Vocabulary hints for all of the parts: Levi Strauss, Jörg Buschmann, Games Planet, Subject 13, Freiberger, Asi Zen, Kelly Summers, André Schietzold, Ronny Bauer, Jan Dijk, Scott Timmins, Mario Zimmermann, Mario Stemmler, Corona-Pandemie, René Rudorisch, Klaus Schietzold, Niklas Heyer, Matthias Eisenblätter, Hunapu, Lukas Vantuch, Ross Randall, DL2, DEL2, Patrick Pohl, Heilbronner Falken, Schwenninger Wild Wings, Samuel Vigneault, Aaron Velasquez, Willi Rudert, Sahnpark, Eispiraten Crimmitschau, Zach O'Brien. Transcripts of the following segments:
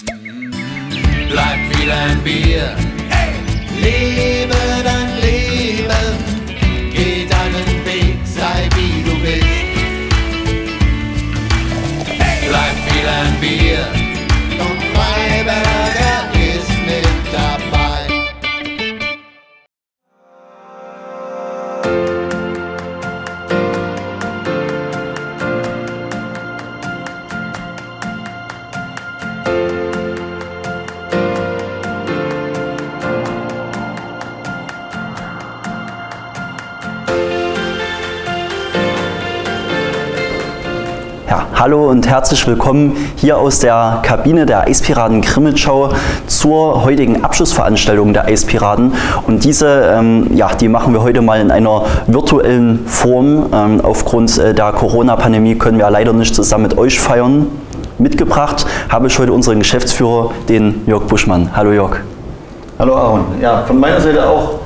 Bleib wieder ein Bier, hey! Lebe dein Leben, geh deinen Weg, sei wie du bist. Hey! Bleib wieder ein Bier, und Freiberger ist mit dabei. Hallo und herzlich willkommen hier aus der Kabine der Eispiraten Crimmitschau zur heutigen Abschlussveranstaltung der Eispiraten. Und diese, die machen wir heute mal in einer virtuellen Form. Aufgrund der Corona-Pandemie können wir leider nicht zusammen mit euch feiern. Mitgebracht habe ich heute unseren Geschäftsführer, den Jörg Buschmann. Hallo Jörg. Hallo Aaron. Ja, von meiner Seite auch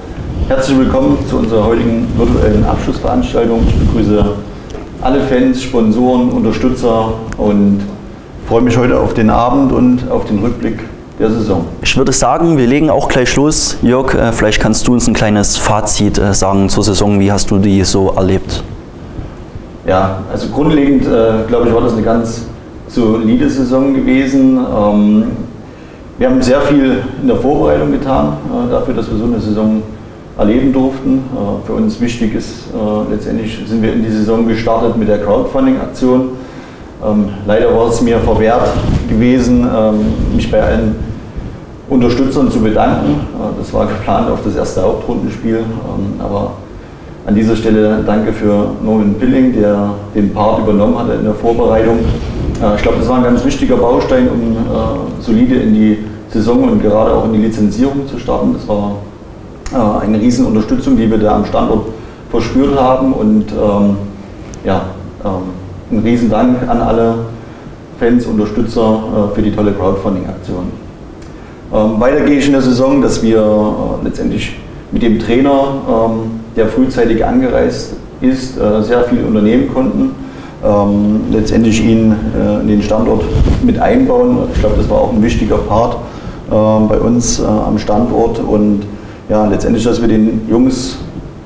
herzlich willkommen zu unserer heutigen virtuellen Abschlussveranstaltung. Ich begrüße alle Fans, Sponsoren, Unterstützer und freue mich heute auf den Abend und auf den Rückblick der Saison. Ich würde sagen, wir legen auch gleich los. Jörg, vielleicht kannst du uns ein kleines Fazit sagen zur Saison. Wie hast du die so erlebt? Ja, also grundlegend, glaube ich, war das eine ganz solide Saison gewesen. Wir haben sehr viel in der Vorbereitung getan, dafür, dass wir so eine Saison erleben durften. Für uns wichtig ist, letztendlich sind wir in die Saison gestartet mit der Crowdfunding-Aktion. Leider war es mir verwehrt gewesen, mich bei allen Unterstützern zu bedanken. Das war geplant auf das erste Hauptrundenspiel, aber an dieser Stelle danke für Norman Pilling, der den Part übernommen hatte in der Vorbereitung. Ich glaube, das war ein ganz wichtiger Baustein, um solide in die Saison und gerade auch in die Lizenzierung zu starten. Das war eine riesen Unterstützung, die wir da am Standort verspürt haben, und ein riesen Dank an alle Fans, Unterstützer für die tolle Crowdfunding-Aktion. Weiter gehe ich in der Saison, dass wir letztendlich mit dem Trainer, der frühzeitig angereist ist, sehr viel unternehmen konnten, letztendlich ihn in den Standort mit einbauen. Ich glaube, das war auch ein wichtiger Part bei uns am Standort, und ja, letztendlich, dass wir den Jungs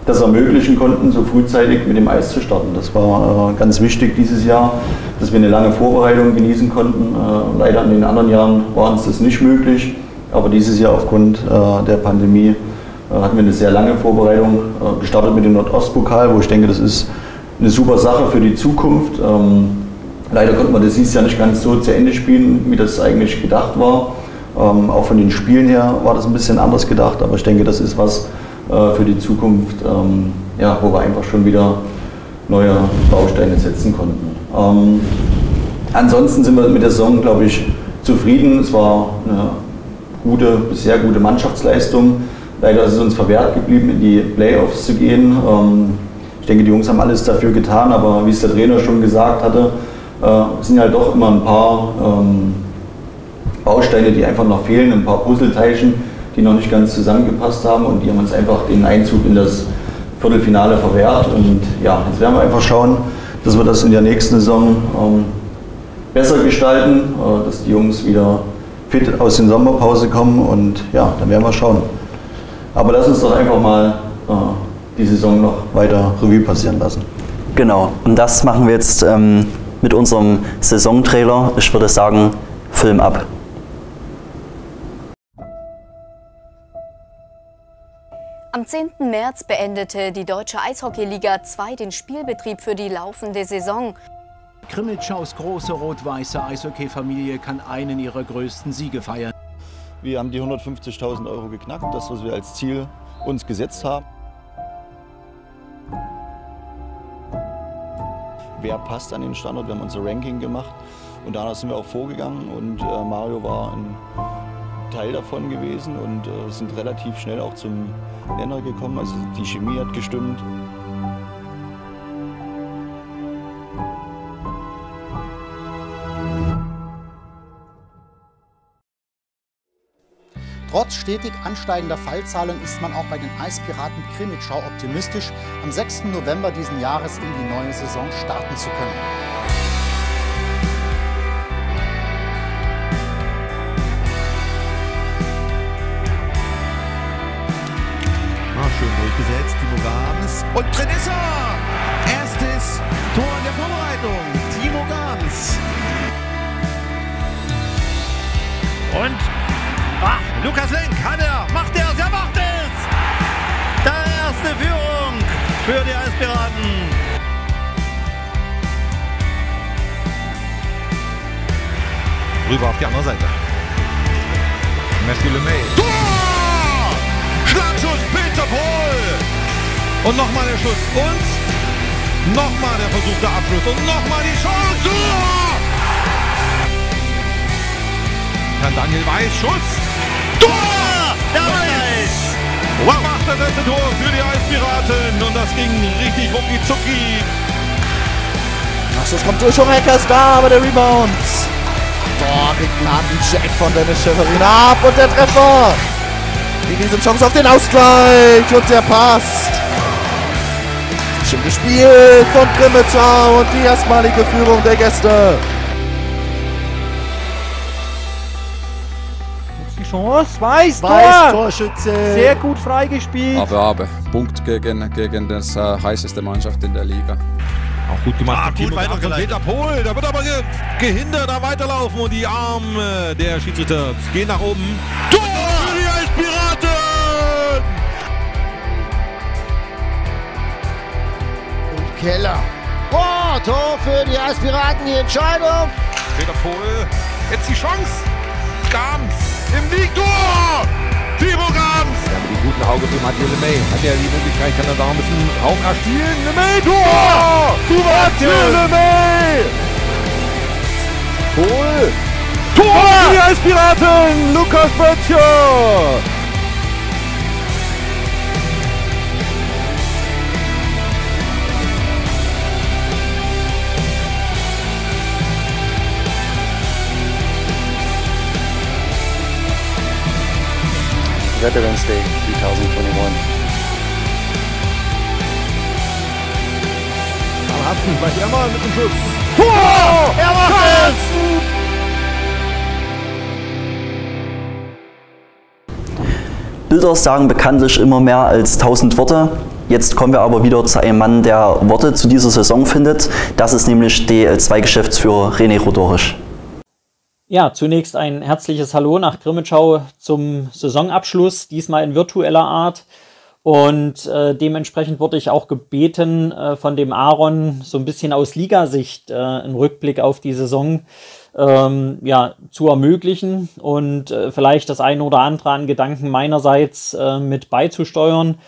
das ermöglichen konnten, so frühzeitig mit dem Eis zu starten. Das war ganz wichtig dieses Jahr, dass wir eine lange Vorbereitung genießen konnten. Leider in den anderen Jahren war uns das nicht möglich, aber dieses Jahr aufgrund der Pandemie hatten wir eine sehr lange Vorbereitung, gestartet mit dem Nordostpokal, wo ich denke, das ist eine super Sache für die Zukunft. Leider konnte man das dieses Jahr nicht ganz so zu Ende spielen, wie das eigentlich gedacht war. Auch von den Spielen her war das ein bisschen anders gedacht, aber ich denke, das ist was für die Zukunft, wo wir einfach schon wieder neue Bausteine setzen konnten. Ansonsten sind wir mit der Saison, glaube ich, zufrieden. Es war eine gute, sehr gute Mannschaftsleistung. Leider ist es uns verwehrt geblieben, in die Playoffs zu gehen. Ich denke, die Jungs haben alles dafür getan, aber wie es der Trainer schon gesagt hatte, sind halt doch immer ein paar Bausteine, die einfach noch fehlen, ein paar Puzzleteilchen, die noch nicht ganz zusammengepasst haben, und die haben uns einfach den Einzug in das Viertelfinale verwehrt. Und ja, jetzt werden wir einfach schauen, dass wir das in der nächsten Saison besser gestalten, dass die Jungs wieder fit aus den Sommerpause kommen, und ja, dann werden wir schauen. Aber lass uns doch einfach mal die Saison noch weiter Revue passieren lassen. Genau, und das machen wir jetzt mit unserem Saisontrailer. Ich würde sagen, Film ab. Am 10. März beendete die Deutsche Eishockey-Liga 2 den Spielbetrieb für die laufende Saison. Crimmitschaus große rot-weiße Eishockey-Familie kann einen ihrer größten Siege feiern. Wir haben die 150.000 Euro geknackt, das, was wir als Ziel uns gesetzt haben. Wer passt an den Standort? Wir haben unser Ranking gemacht, und danach sind wir auch vorgegangen, und Mario war ein Teil davon gewesen, und sind relativ schnell auch zum Nenner gekommen, also die Chemie hat gestimmt. Trotz stetig ansteigender Fallzahlen ist man auch bei den Eispiraten Crimmitschau optimistisch, am 6. November diesen Jahres in die neue Saison starten zu können. Und drin ist er! Erstes Tor in der Vorbereitung, Timo Gams. Und Lukas Lenk kann er, der macht es! Da erste Führung für die Eispiraten. Rüber auf die andere Seite. Mathieu LeMay. Tor! Schlagschuss, Patrick Pohl! Und nochmal der Schuss. Und nochmal der versuchte Abschluss. Und nochmal die Chance. Tor! Dann Daniel Weiß, Schuss. Tor! Der Weiß! Wow. Macht das letzte Tor für die Eispiraten. Und das ging richtig rucki zucki. Ach, das kommt durch, Heckers da, aber der Rebound. Boah, begnaden Jack von Dennis Schäferin ab und der Treffer! Die riesen Chance auf den Ausgleich und der passt! Schön gespielt von Crimmitschau und die erstmalige Führung der Gäste! Jetzt die Chance, Weiß, Torschütze! Sehr gut freigespielt! Aber, Punkt gegen das heißeste Mannschaft in der Liga. Auch gut gemacht. Gut weitergeleitet. Peter Pohl, da wird aber gehindert, da weiterlaufen und die Arme der Schiedsrichter gehen nach oben. Tor für die Eispiraten! Und Keller. Oh, Tor für die Eispiraten, die Entscheidung. Peter Pohl, jetzt die Chance. Gams im Sieg. Tor! Timo Gams! Ja, mit dem guten Auge für Mathieu LeMay. Hat ja die Möglichkeit, kann er da ein bisschen Raum erspielen. LeMay, Tor! Mathieu LeMay! Pohl! Tor! Und die Eispiraten! Lukas Böttcher! Veterans Day 2021. Karl Hudson, gleich einmal mit dem Schuss. Tor! Er macht es! Bilder sagen bekanntlich immer mehr als 1000 Worte. Jetzt kommen wir aber wieder zu einem Mann, der Worte zu dieser Saison findet. Das ist nämlich DL2-Geschäftsführer René Rudorisch. Ja, zunächst ein herzliches Hallo nach Crimmitschau zum Saisonabschluss, diesmal in virtueller Art. Und dementsprechend wurde ich auch gebeten, von dem Aaron so ein bisschen aus Ligasicht einen Rückblick auf die Saison zu ermöglichen und vielleicht das eine oder andere an Gedanken meinerseits mit beizusteuern.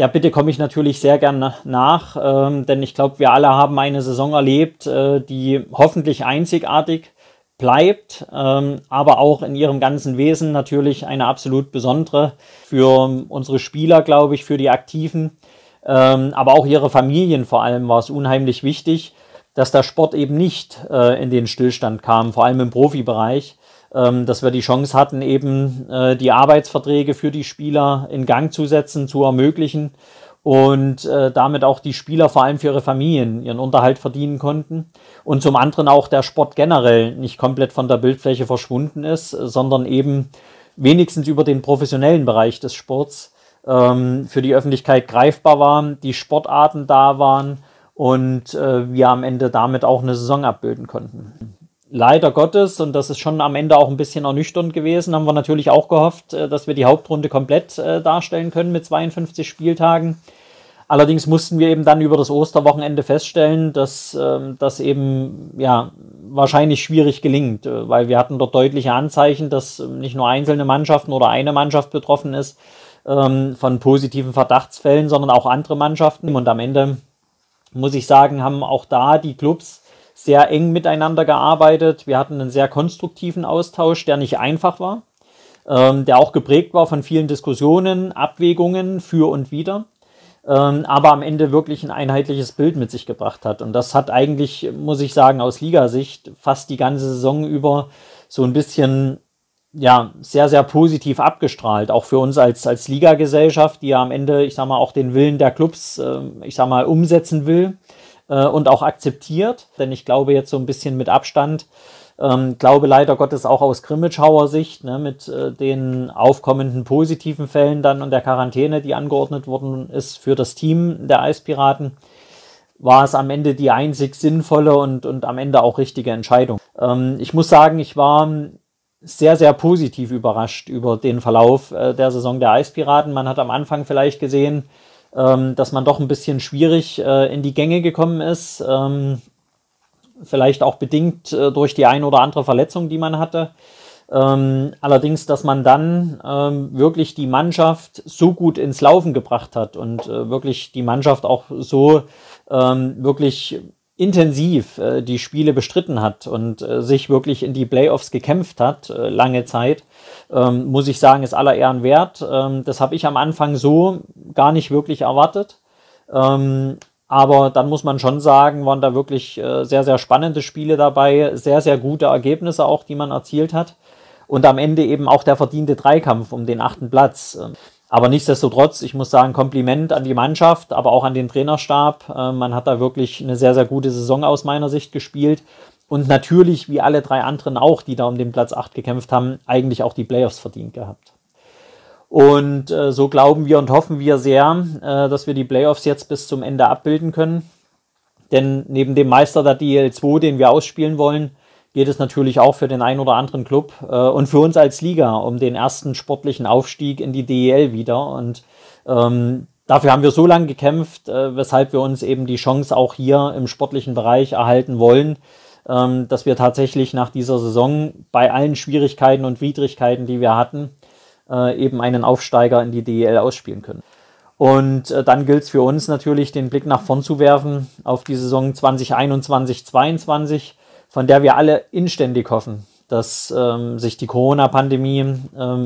Der Bitte komme ich natürlich sehr gerne nach, denn ich glaube, wir alle haben eine Saison erlebt, die hoffentlich einzigartig bleibt, aber auch in ihrem ganzen Wesen natürlich eine absolut besondere für unsere Spieler, glaube ich, für die Aktiven, aber auch ihre Familien vor allem war es unheimlich wichtig, dass der Sport eben nicht in den Stillstand kam, vor allem im Profibereich, dass wir die Chance hatten, eben die Arbeitsverträge für die Spieler in Gang zu setzen, zu ermöglichen und damit auch die Spieler vor allem für ihre Familien ihren Unterhalt verdienen konnten und zum anderen auch der Sport generell nicht komplett von der Bildfläche verschwunden ist, sondern eben wenigstens über den professionellen Bereich des Sports für die Öffentlichkeit greifbar war, die Sportarten da waren und wir am Ende damit auch eine Saison abbilden konnten. Leider Gottes, und das ist schon am Ende auch ein bisschen ernüchternd gewesen, haben wir natürlich auch gehofft, dass wir die Hauptrunde komplett darstellen können mit 52 Spieltagen. Allerdings mussten wir eben dann über das Osterwochenende feststellen, dass das eben wahrscheinlich schwierig gelingt, weil wir hatten dort deutliche Anzeichen, dass nicht nur einzelne Mannschaften oder eine Mannschaft betroffen ist von positiven Verdachtsfällen, sondern auch andere Mannschaften. Und am Ende, muss ich sagen, haben auch da die Clubs sehr eng miteinander gearbeitet. Wir hatten einen sehr konstruktiven Austausch, der nicht einfach war, der auch geprägt war von vielen Diskussionen, Abwägungen für und wider, aber am Ende wirklich ein einheitliches Bild mit sich gebracht hat. Und das hat eigentlich, muss ich sagen, aus Ligasicht fast die ganze Saison über so ein bisschen sehr, sehr positiv abgestrahlt, auch für uns als Ligagesellschaft, die ja am Ende, ich sag mal, auch den Willen der Clubs, umsetzen will. Und auch akzeptiert, denn ich glaube jetzt so ein bisschen mit Abstand Glaube leider Gottes auch aus Crimmitschauer Sicht, ne, mit den aufkommenden positiven Fällen dann und der Quarantäne, die angeordnet worden ist für das Team der Eispiraten, war es am Ende die einzig sinnvolle und am Ende auch richtige Entscheidung. Ich muss sagen, ich war sehr, sehr positiv überrascht über den Verlauf der Saison der Eispiraten. Man hat am Anfang vielleicht gesehen, dass man doch ein bisschen schwierig in die Gänge gekommen ist, vielleicht auch bedingt durch die ein oder andere Verletzung, die man hatte. Allerdings, dass man dann wirklich die Mannschaft so gut ins Laufen gebracht hat und wirklich die Mannschaft auch so wirklich intensiv die Spiele bestritten hat und sich wirklich in die Playoffs gekämpft hat, lange Zeit, muss ich sagen, ist aller Ehren wert. Das habe ich am Anfang so gar nicht wirklich erwartet. Aber dann muss man schon sagen, waren da wirklich sehr, sehr spannende Spiele dabei, sehr, sehr gute Ergebnisse auch, die man erzielt hat. Und am Ende eben auch der verdiente Dreikampf um den 8. Platz. Aber nichtsdestotrotz, ich muss sagen, Kompliment an die Mannschaft, aber auch an den Trainerstab. Man hat da wirklich eine sehr, sehr gute Saison aus meiner Sicht gespielt. Und natürlich, wie alle drei anderen auch, die da um den Platz 8 gekämpft haben, eigentlich auch die Playoffs verdient gehabt. Und so glauben wir und hoffen wir sehr, dass wir die Playoffs jetzt bis zum Ende abbilden können. Denn neben dem Meister der DL2, den wir ausspielen wollen, geht es natürlich auch für den einen oder anderen Club und für uns als Liga um den ersten sportlichen Aufstieg in die DEL wieder. Und dafür haben wir so lange gekämpft, weshalb wir uns eben die Chance auch hier im sportlichen Bereich erhalten wollen, dass wir tatsächlich nach dieser Saison bei allen Schwierigkeiten und Widrigkeiten, die wir hatten, eben einen Aufsteiger in die DEL ausspielen können. Und dann gilt es für uns natürlich, den Blick nach vorn zu werfen auf die Saison 2021-22, von der wir alle inständig hoffen, dass sich die Corona-Pandemie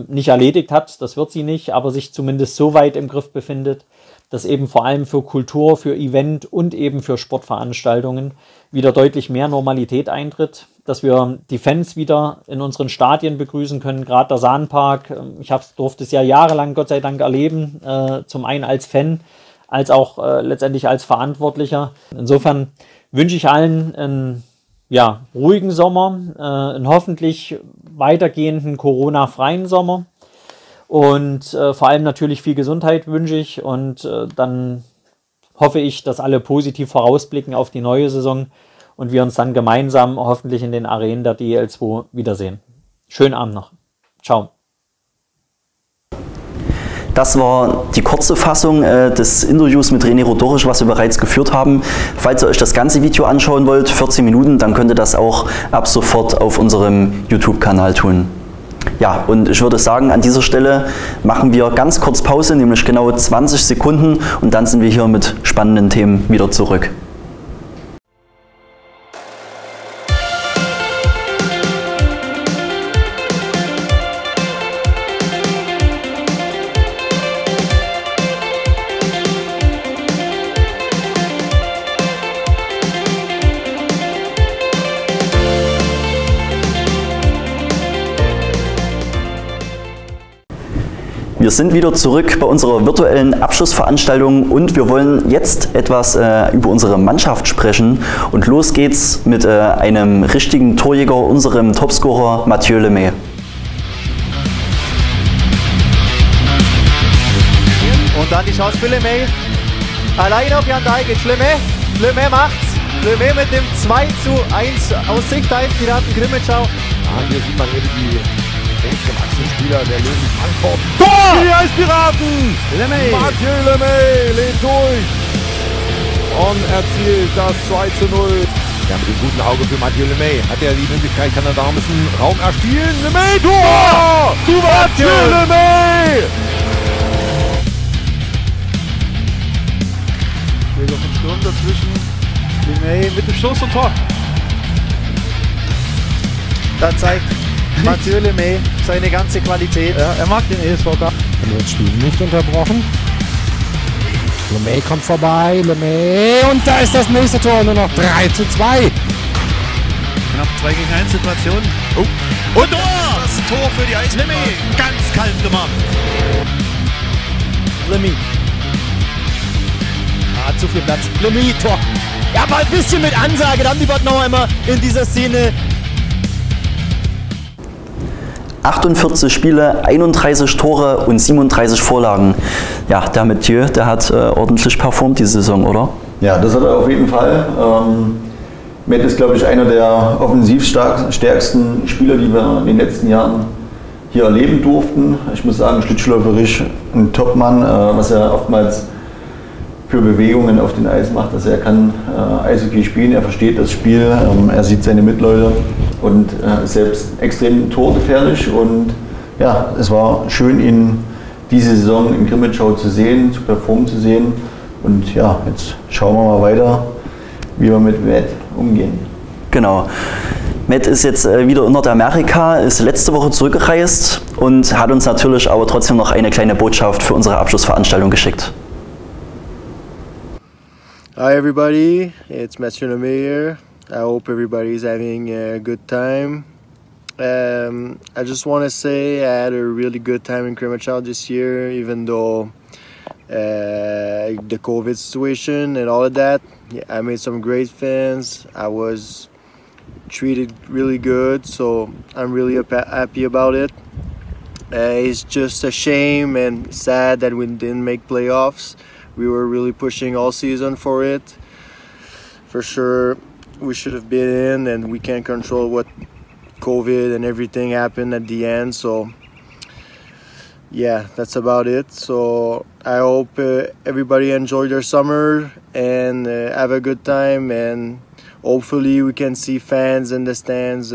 nicht erledigt hat, das wird sie nicht, aber sich zumindest so weit im Griff befindet, dass eben vor allem für Kultur, für Event und eben für Sportveranstaltungen wieder deutlich mehr Normalität eintritt, dass wir die Fans wieder in unseren Stadien begrüßen können, gerade der Sahnpark. Ich durfte es ja jahrelang, Gott sei Dank, erleben, zum einen als Fan, als auch letztendlich als Verantwortlicher. Insofern wünsche ich allen einen ruhigen Sommer, einen hoffentlich weitergehenden Corona-freien Sommer und vor allem natürlich viel Gesundheit wünsche ich und dann hoffe ich, dass alle positiv vorausblicken auf die neue Saison und wir uns dann gemeinsam hoffentlich in den Arenen der DEL2 wiedersehen. Schönen Abend noch. Ciao. Das war die kurze Fassung des Interviews mit René Rudorisch, was wir bereits geführt haben. Falls ihr euch das ganze Video anschauen wollt, 14 Minuten, dann könnt ihr das auch ab sofort auf unserem YouTube-Kanal tun. Ja, und ich würde sagen, an dieser Stelle machen wir ganz kurz Pause, nämlich genau 20 Sekunden und dann sind wir hier mit spannenden Themen wieder zurück. Wir sind wieder zurück bei unserer virtuellen Abschlussveranstaltung und wir wollen jetzt etwas über unsere Mannschaft sprechen. Und los geht's mit einem richtigen Torjäger, unserem Topscorer Mathieu LeMay. Und dann die Chance für LeMay. Alleine auf Jan Dijk geht's. LeMay. LeMay macht's. LeMay mit dem 2:1 aus Sicht der Eispiraten Crimmitschau. Ah, hier sieht man irgendwie den Spieler der Löwen Frankfurt. Tor! Die Eispiraten! LeMay! Mathieu LeMay lehnt durch und erzielt das 2:0. Ja, mit dem guten Auge für Mathieu LeMay hat er die Möglichkeit, kann er da ein bisschen Raum erspielen. LeMay, Tor! Zu Mathieu LeMay! Hier noch ein Sturm dazwischen. LeMay mit dem Schuss und Tor. Da zeigt Mathieu LeMay seine ganze Qualität. Ja, er mag den ESV da. Das Spiel nicht unterbrochen. LeMay kommt vorbei. LeMay. Und da ist das nächste Tor. Nur noch 3:2. Knapp 2:1 Situation. Oh. Und Tor! Das Tor für die Eispiraten. LeMay. Ganz kalt gemacht. LeMay. Zu viel Platz. LeMay. Tor. Ja, mal ein bisschen mit Ansage. Da haben die Bad noch einmal in dieser Szene 48 Spiele, 31 Tore und 37 Vorlagen. Ja, der Mathieu, der hat ordentlich performt diese Saison, oder? Ja, das hat er auf jeden Fall. Matt ist, glaube ich, einer der offensiv stärksten Spieler, die wir in den letzten Jahren hier erleben durften. Ich muss sagen, schlittschläuferisch ein Topmann, was er oftmals für Bewegungen auf den Eis macht. Also er kann Eishockey spielen, er versteht das Spiel, er sieht seine Mitleute und ist selbst extrem torgefährlich. Und ja, es war schön, ihn diese Saison in Crimmitschau zu sehen, zu performen zu sehen. Und ja, jetzt schauen wir mal weiter, wie wir mit Matt umgehen. Genau. Matt ist jetzt wieder in Nordamerika, ist letzte Woche zurückgereist und hat uns natürlich aber trotzdem noch eine kleine Botschaft für unsere Abschlussveranstaltung geschickt. Hi everybody, it's Mathieu LeMay here. I hope everybody's having a good time. I just want to say I had a really good time in Crimmitschau this year, even though the COVID situation and all of that. Yeah, I made some great fans. I was treated really good, so I'm really happy about it. It's just a shame and sad that we didn't make playoffs. We were really pushing all season for it. For sure, we should have been in, and we can't control what COVID and everything happened at the end. So yeah, that's about it. So I hope everybody enjoyed their summer and have a good time, and hopefully we can see fans in the stands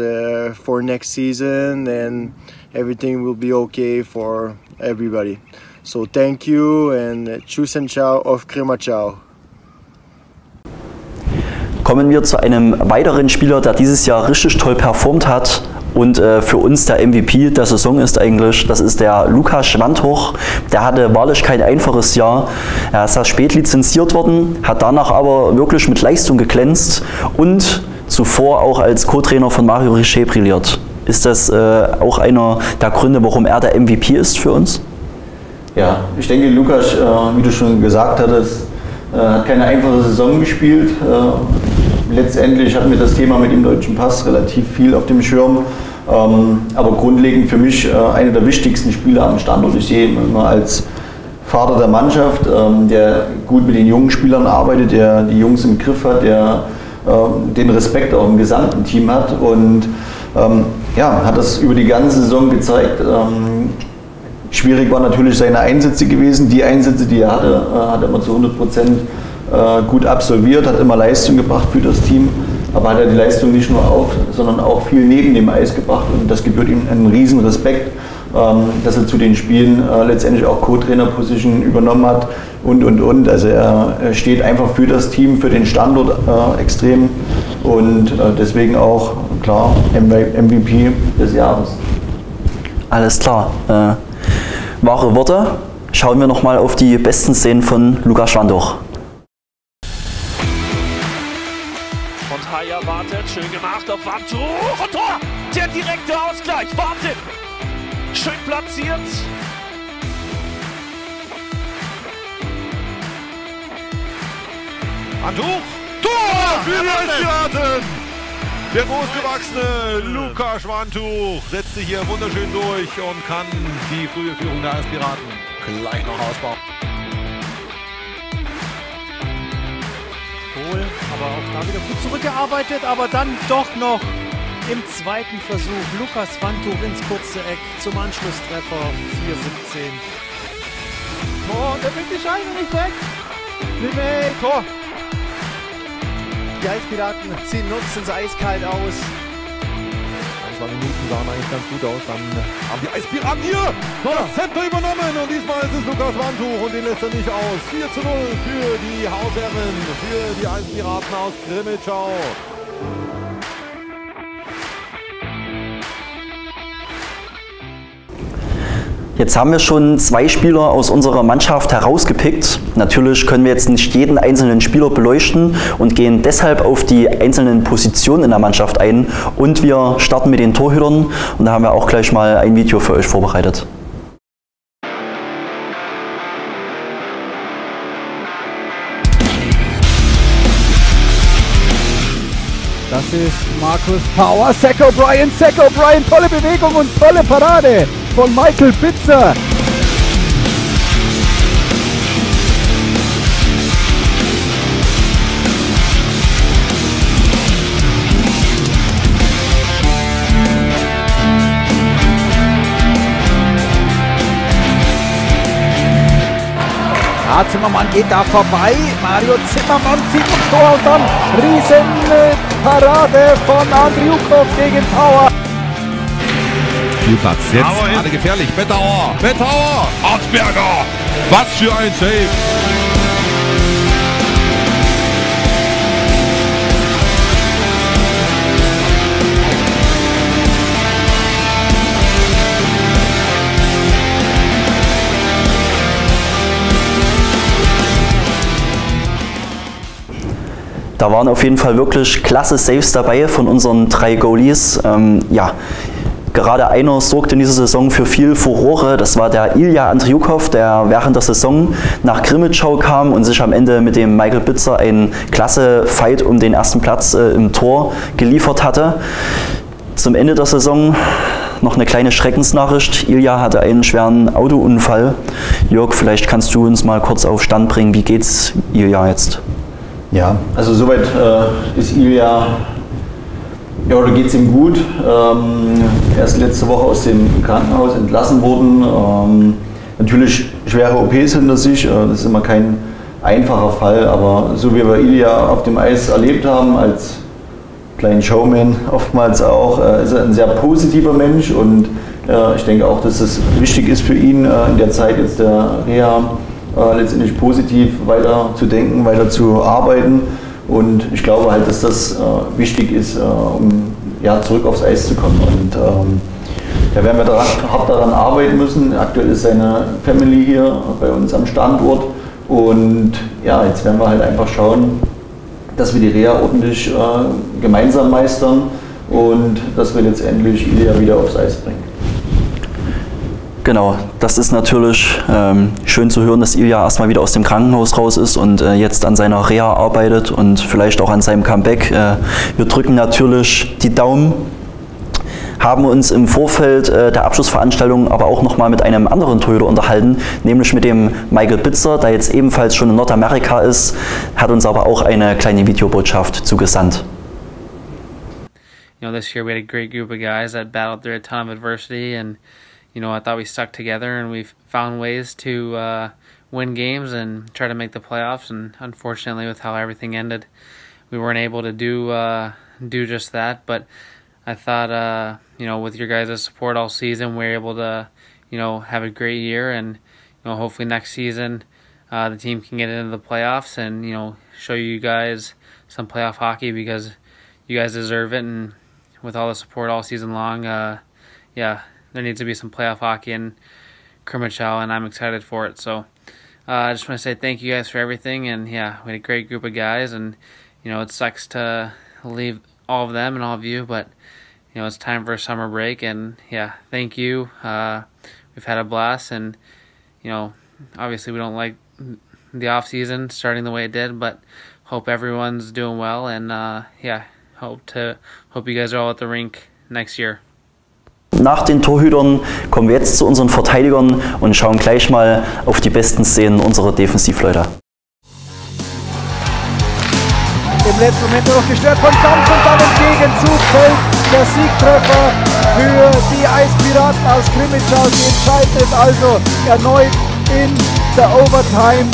for next season, and everything will be okay for everybody. So thank you and tschüss and ciao auf Crimmitschau. Kommen wir zu einem weiteren Spieler, der dieses Jahr richtig toll performt hat und für uns der MVP der Saison ist eigentlich, das ist der Lukas Vantuch. Der hatte wahrlich kein einfaches Jahr. Er ist erst spät lizenziert worden, hat danach aber wirklich mit Leistung geglänzt und zuvor auch als Co-Trainer von Mario Richet brilliert. Ist das auch einer der Gründe, warum er der MVP ist für uns? Ja, ich denke, Lukas, wie du schon gesagt hattest, hat keine einfache Saison gespielt. Letztendlich hatten wir das Thema mit dem deutschen Pass relativ viel auf dem Schirm. Aber grundlegend für mich einer der wichtigsten Spieler am Standort. Ich sehe ihn immer als Vater der Mannschaft, der gut mit den jungen Spielern arbeitet, der die Jungs im Griff hat, der den Respekt auch im gesamten Team hat. Und ja, hat das über die ganze Saison gezeigt. Schwierig waren natürlich seine Einsätze gewesen. Die Einsätze, die er hatte, hat er immer zu 100% gut absolviert, hat immer Leistung gebracht für das Team. Aber hat er die Leistung nicht nur auf, sondern auch viel neben dem Eis gebracht. Und das gebührt ihm einen riesen Respekt, dass er zu den Spielen letztendlich auch Co-Trainer-Position übernommen hat und. Also er steht einfach für das Team, für den Standort extrem und deswegen auch, klar, MVP des Jahres. Alles klar. Wahre Worte, schauen wir nochmal auf die besten Szenen von Lukas Vantuch. Und Heyer wartet, schön gemacht auf Vantuch und Tor! Der direkte Ausgleich, Wahnsinn! Schön platziert. Vantuch, Tor für die Eispiraten! Der großgewachsene Lukas Vantuch setzt sich hier wunderschön durch und kann die frühe Führung der Eispiraten gleich noch ausbauen. Pohl, aber auch da wieder gut zurückgearbeitet, aber dann doch noch im zweiten Versuch. Lukas Vantuch ins kurze Eck zum Anschlusstreffer 4:17. Oh, der bringt die Scheibe nicht weg. LeMay, Tor. Die Eispiraten ziehen nutzen sie eiskalt aus. 2 Minuten sahen eigentlich ganz gut aus. Dann haben die Eispiraten hier das Zepter übernommen. Und diesmal ist es Lukas Vantuch und den lässt er nicht aus. 4:0 für die Hausherren, für die Eispiraten aus Crimmitschau. Jetzt haben wir schon 2 Spieler aus unserer Mannschaft herausgepickt. Natürlich können wir jetzt nicht jeden einzelnen Spieler beleuchten und gehen deshalb auf die einzelnen Positionen in der Mannschaft ein. Und wir starten mit den Torhütern und da haben wir auch gleich mal ein Video für euch vorbereitet. Das ist Markus Power, Zach O'Brien, tolle Bewegung und tolle Parade von Michael Bitzer. Ja, Zimmermann geht da vorbei, Mario Zimmermann zieht ins Tor und dann Riesenparade von Andriukov gegen Power. Spielplatz jetzt gerade gefährlich, Bettauer, Artberger, was für ein Save. Da waren auf jeden Fall wirklich klasse Saves dabei von unseren drei Goalies. Gerade einer sorgte in dieser Saison für viel Furore. Das war der Ilja Andriukov, der während der Saison nach Crimmitschau kam und sich am Ende mit dem Michael Bitzer einen klasse Fight um den ersten Platz im Tor geliefert hatte. Zum Ende der Saison noch eine kleine Schreckensnachricht. Ilja hatte einen schweren Autounfall. Jörg, vielleicht kannst du uns mal kurz auf Stand bringen. Wie geht's Ilja jetzt? Ja, also soweit ist Ilja, ja, oder geht es ihm gut. Er ist letzte Woche aus dem Krankenhaus entlassen worden. Natürlich schwere OPs hinter sich, das ist immer kein einfacher Fall, aber so wie wir Ilja auf dem Eis erlebt haben, als kleinen Showman oftmals auch, ist er ein sehr positiver Mensch und ich denke auch, dass es wichtig ist für ihn in der Zeit jetzt der Reha, letztendlich positiv weiter zu denken, weiter zu arbeiten, und ich glaube halt, dass das wichtig ist, um zurück aufs Eis zu kommen, und da werden wir hart daran arbeiten müssen. Aktuell ist seine Family hier bei uns am Standort und ja, jetzt werden wir halt einfach schauen, dass wir die Reha ordentlich gemeinsam meistern und dass wir letztendlich Ilja wieder aufs Eis bringen. Genau, das ist natürlich schön zu hören, dass Ilja erstmal wieder aus dem Krankenhaus raus ist und jetzt an seiner Reha arbeitet und vielleicht auch an seinem Comeback. Wir drücken natürlich die Daumen, haben uns im Vorfeld der Abschlussveranstaltung aber auch nochmal mit einem anderen Torhüter unterhalten, nämlich mit dem Michael Bitzer, der jetzt ebenfalls schon in Nordamerika ist, hat uns aber auch eine kleine Videobotschaft zugesandt. You know, this year we had a great group of guys that battled through a ton of adversity and you know, I thought we stuck together and we've found ways to win games and try to make the playoffs. And unfortunately, with how everything ended, we weren't able to do just that. But I thought, you know, with your guys' support all season, we were able to, you know, have a great year. And you know, hopefully next season, the team can get into the playoffs and you know, show you guys some playoff hockey because you guys deserve it. And with all the support all season long, yeah. There needs to be some playoff hockey in Crimmitschau, and I'm excited for it. So I just want to say thank you guys for everything. And yeah, we had a great group of guys, and you know it sucks to leave all of them and all of you, but you know it's time for a summer break. And yeah, thank you. We've had a blast, and you know obviously we don't like the off season starting the way it did, but hope everyone's doing well. And yeah, hope you guys are all at the rink next year. Nach den Torhütern kommen wir jetzt zu unseren Verteidigern und schauen gleich mal auf die besten Szenen unserer Defensivleute. Im letzten Moment nur noch gestört von Gams und dann im Gegenzug fällt der Siegtreffer für die Eispiraten aus Crimmitschau. Sie entscheiden es also erneut in der Overtime.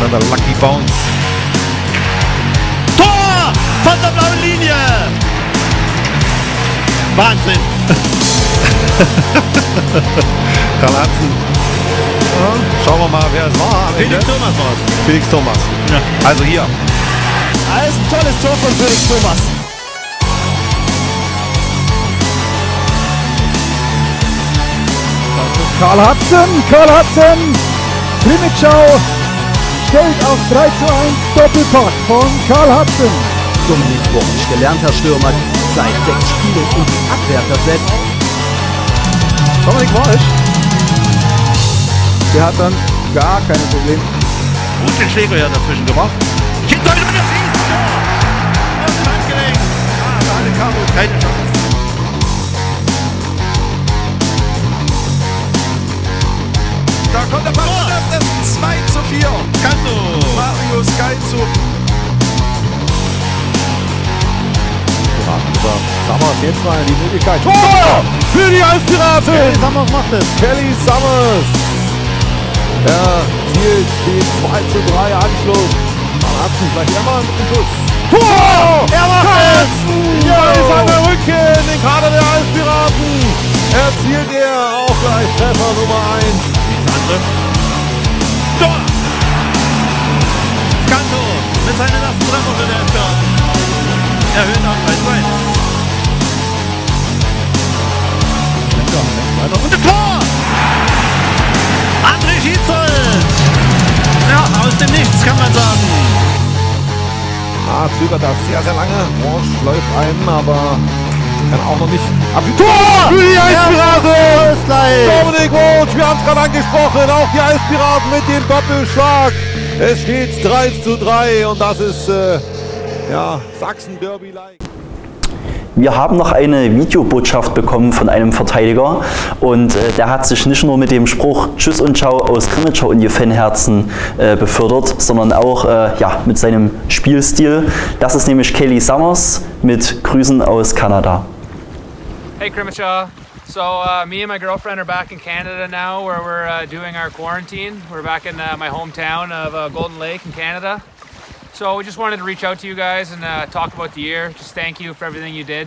Another lucky bounce. Tor von der blauen Linie. Wahnsinn. Karl Hudson. Ja, schauen wir mal, wer es war. Felix Thomas war es. Felix Thomas. Ja. Also hier. Alles ein tolles Tor von Felix Thomas. Karl Hudson. Crimmitschau stellt auf 3:1 Doppelpack von Karl Hudson. Dominik Bornisch, gelernter Stürmer, seit 6 Spielen in die Abwehr versetzt. Dominik Bornisch. Der hat dann gar keine Probleme. Gut den Schläger ja dazwischen gemacht. Schietzold mit der Schieß! Tor! Aus dem Handgelenk! Ah, da hatte Caro keine Chance. Da kommt der Pass und das ist 2:4. Scalzo! Mario Scalzo. Summers jetzt mal die Möglichkeit. Tor! Für die Eispiraten! Kelly Summers macht es. Kelly Summers. Er hielt den 2:3 Anschluss. Man hat sich gleich einmal mit dem Schuss. Tor! Er macht es! Ja, ist an der Rückkehr in den Kader der Eispiraten. Erzielt er auch gleich Treffer Nummer 1. Tor! Scalzo mit seiner ersten Treffer für der Eispiraten. Erhöht auf 3:2. Und ein Tor! André Schietzold! Ja, aus dem Nichts kann man sagen. Ah, zögert das sehr, sehr lange. Morsch läuft ein, aber kann auch noch nicht. Ab Tor! Für die Eispiraten! Dominik Morsch, wir haben es gerade angesprochen. Auch die Eispiraten mit dem Doppelschlag. Es steht 3:3 und das ist... ja, Sachsen-Derby-like. Wir haben noch eine Videobotschaft bekommen von einem Verteidiger und der hat sich nicht nur mit dem Spruch Tschüss und Ciao aus Crimmitschau in die Fanherzen befördert, sondern auch ja, mit seinem Spielstil. Das ist nämlich Kelly Summers mit Grüßen aus Kanada. Hey Crimmitschau, so me and my girlfriend are back in Canada now where we're doing our quarantine. We're back in my hometown of Golden Lake in Canada. So we just wanted to reach out to you guys and talk about the year. Just thank you for everything you did.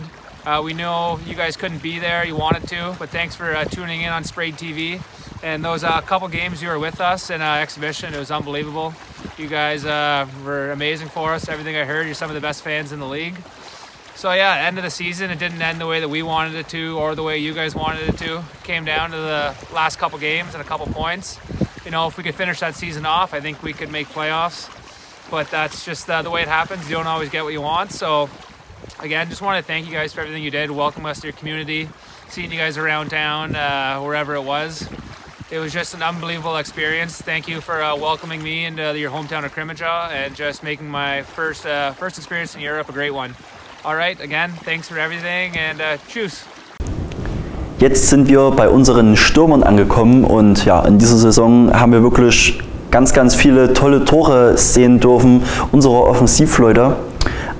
We know you guys couldn't be there, you wanted to, but thanks for tuning in on Sprague TV. And those couple games you were with us in exhibition, it was unbelievable. You guys were amazing for us. Everything I heard, you're some of the best fans in the league. So yeah, end of the season, it didn't end the way that we wanted it to or the way you guys wanted it to. It came down to the last couple games and a couple points. You know, if we could finish that season off, I think we could make playoffs. But that's just the way it happens. You don't always get what you want. So again, just want to thank you guys for everything you did. Welcome us to your community, seeing you guys around town, wherever it was. It was just an unbelievable experience. Thank you for welcoming me into your hometown of Crimmitschau and just making my first experience in Europe a great one. All right, again, thanks for everything and tschüss. Jetzt sind wir bei unseren Stürmern angekommen und ja, in dieser Saison haben wir wirklich ganz, ganz viele tolle Tore sehen dürfen, unsere Offensivleute.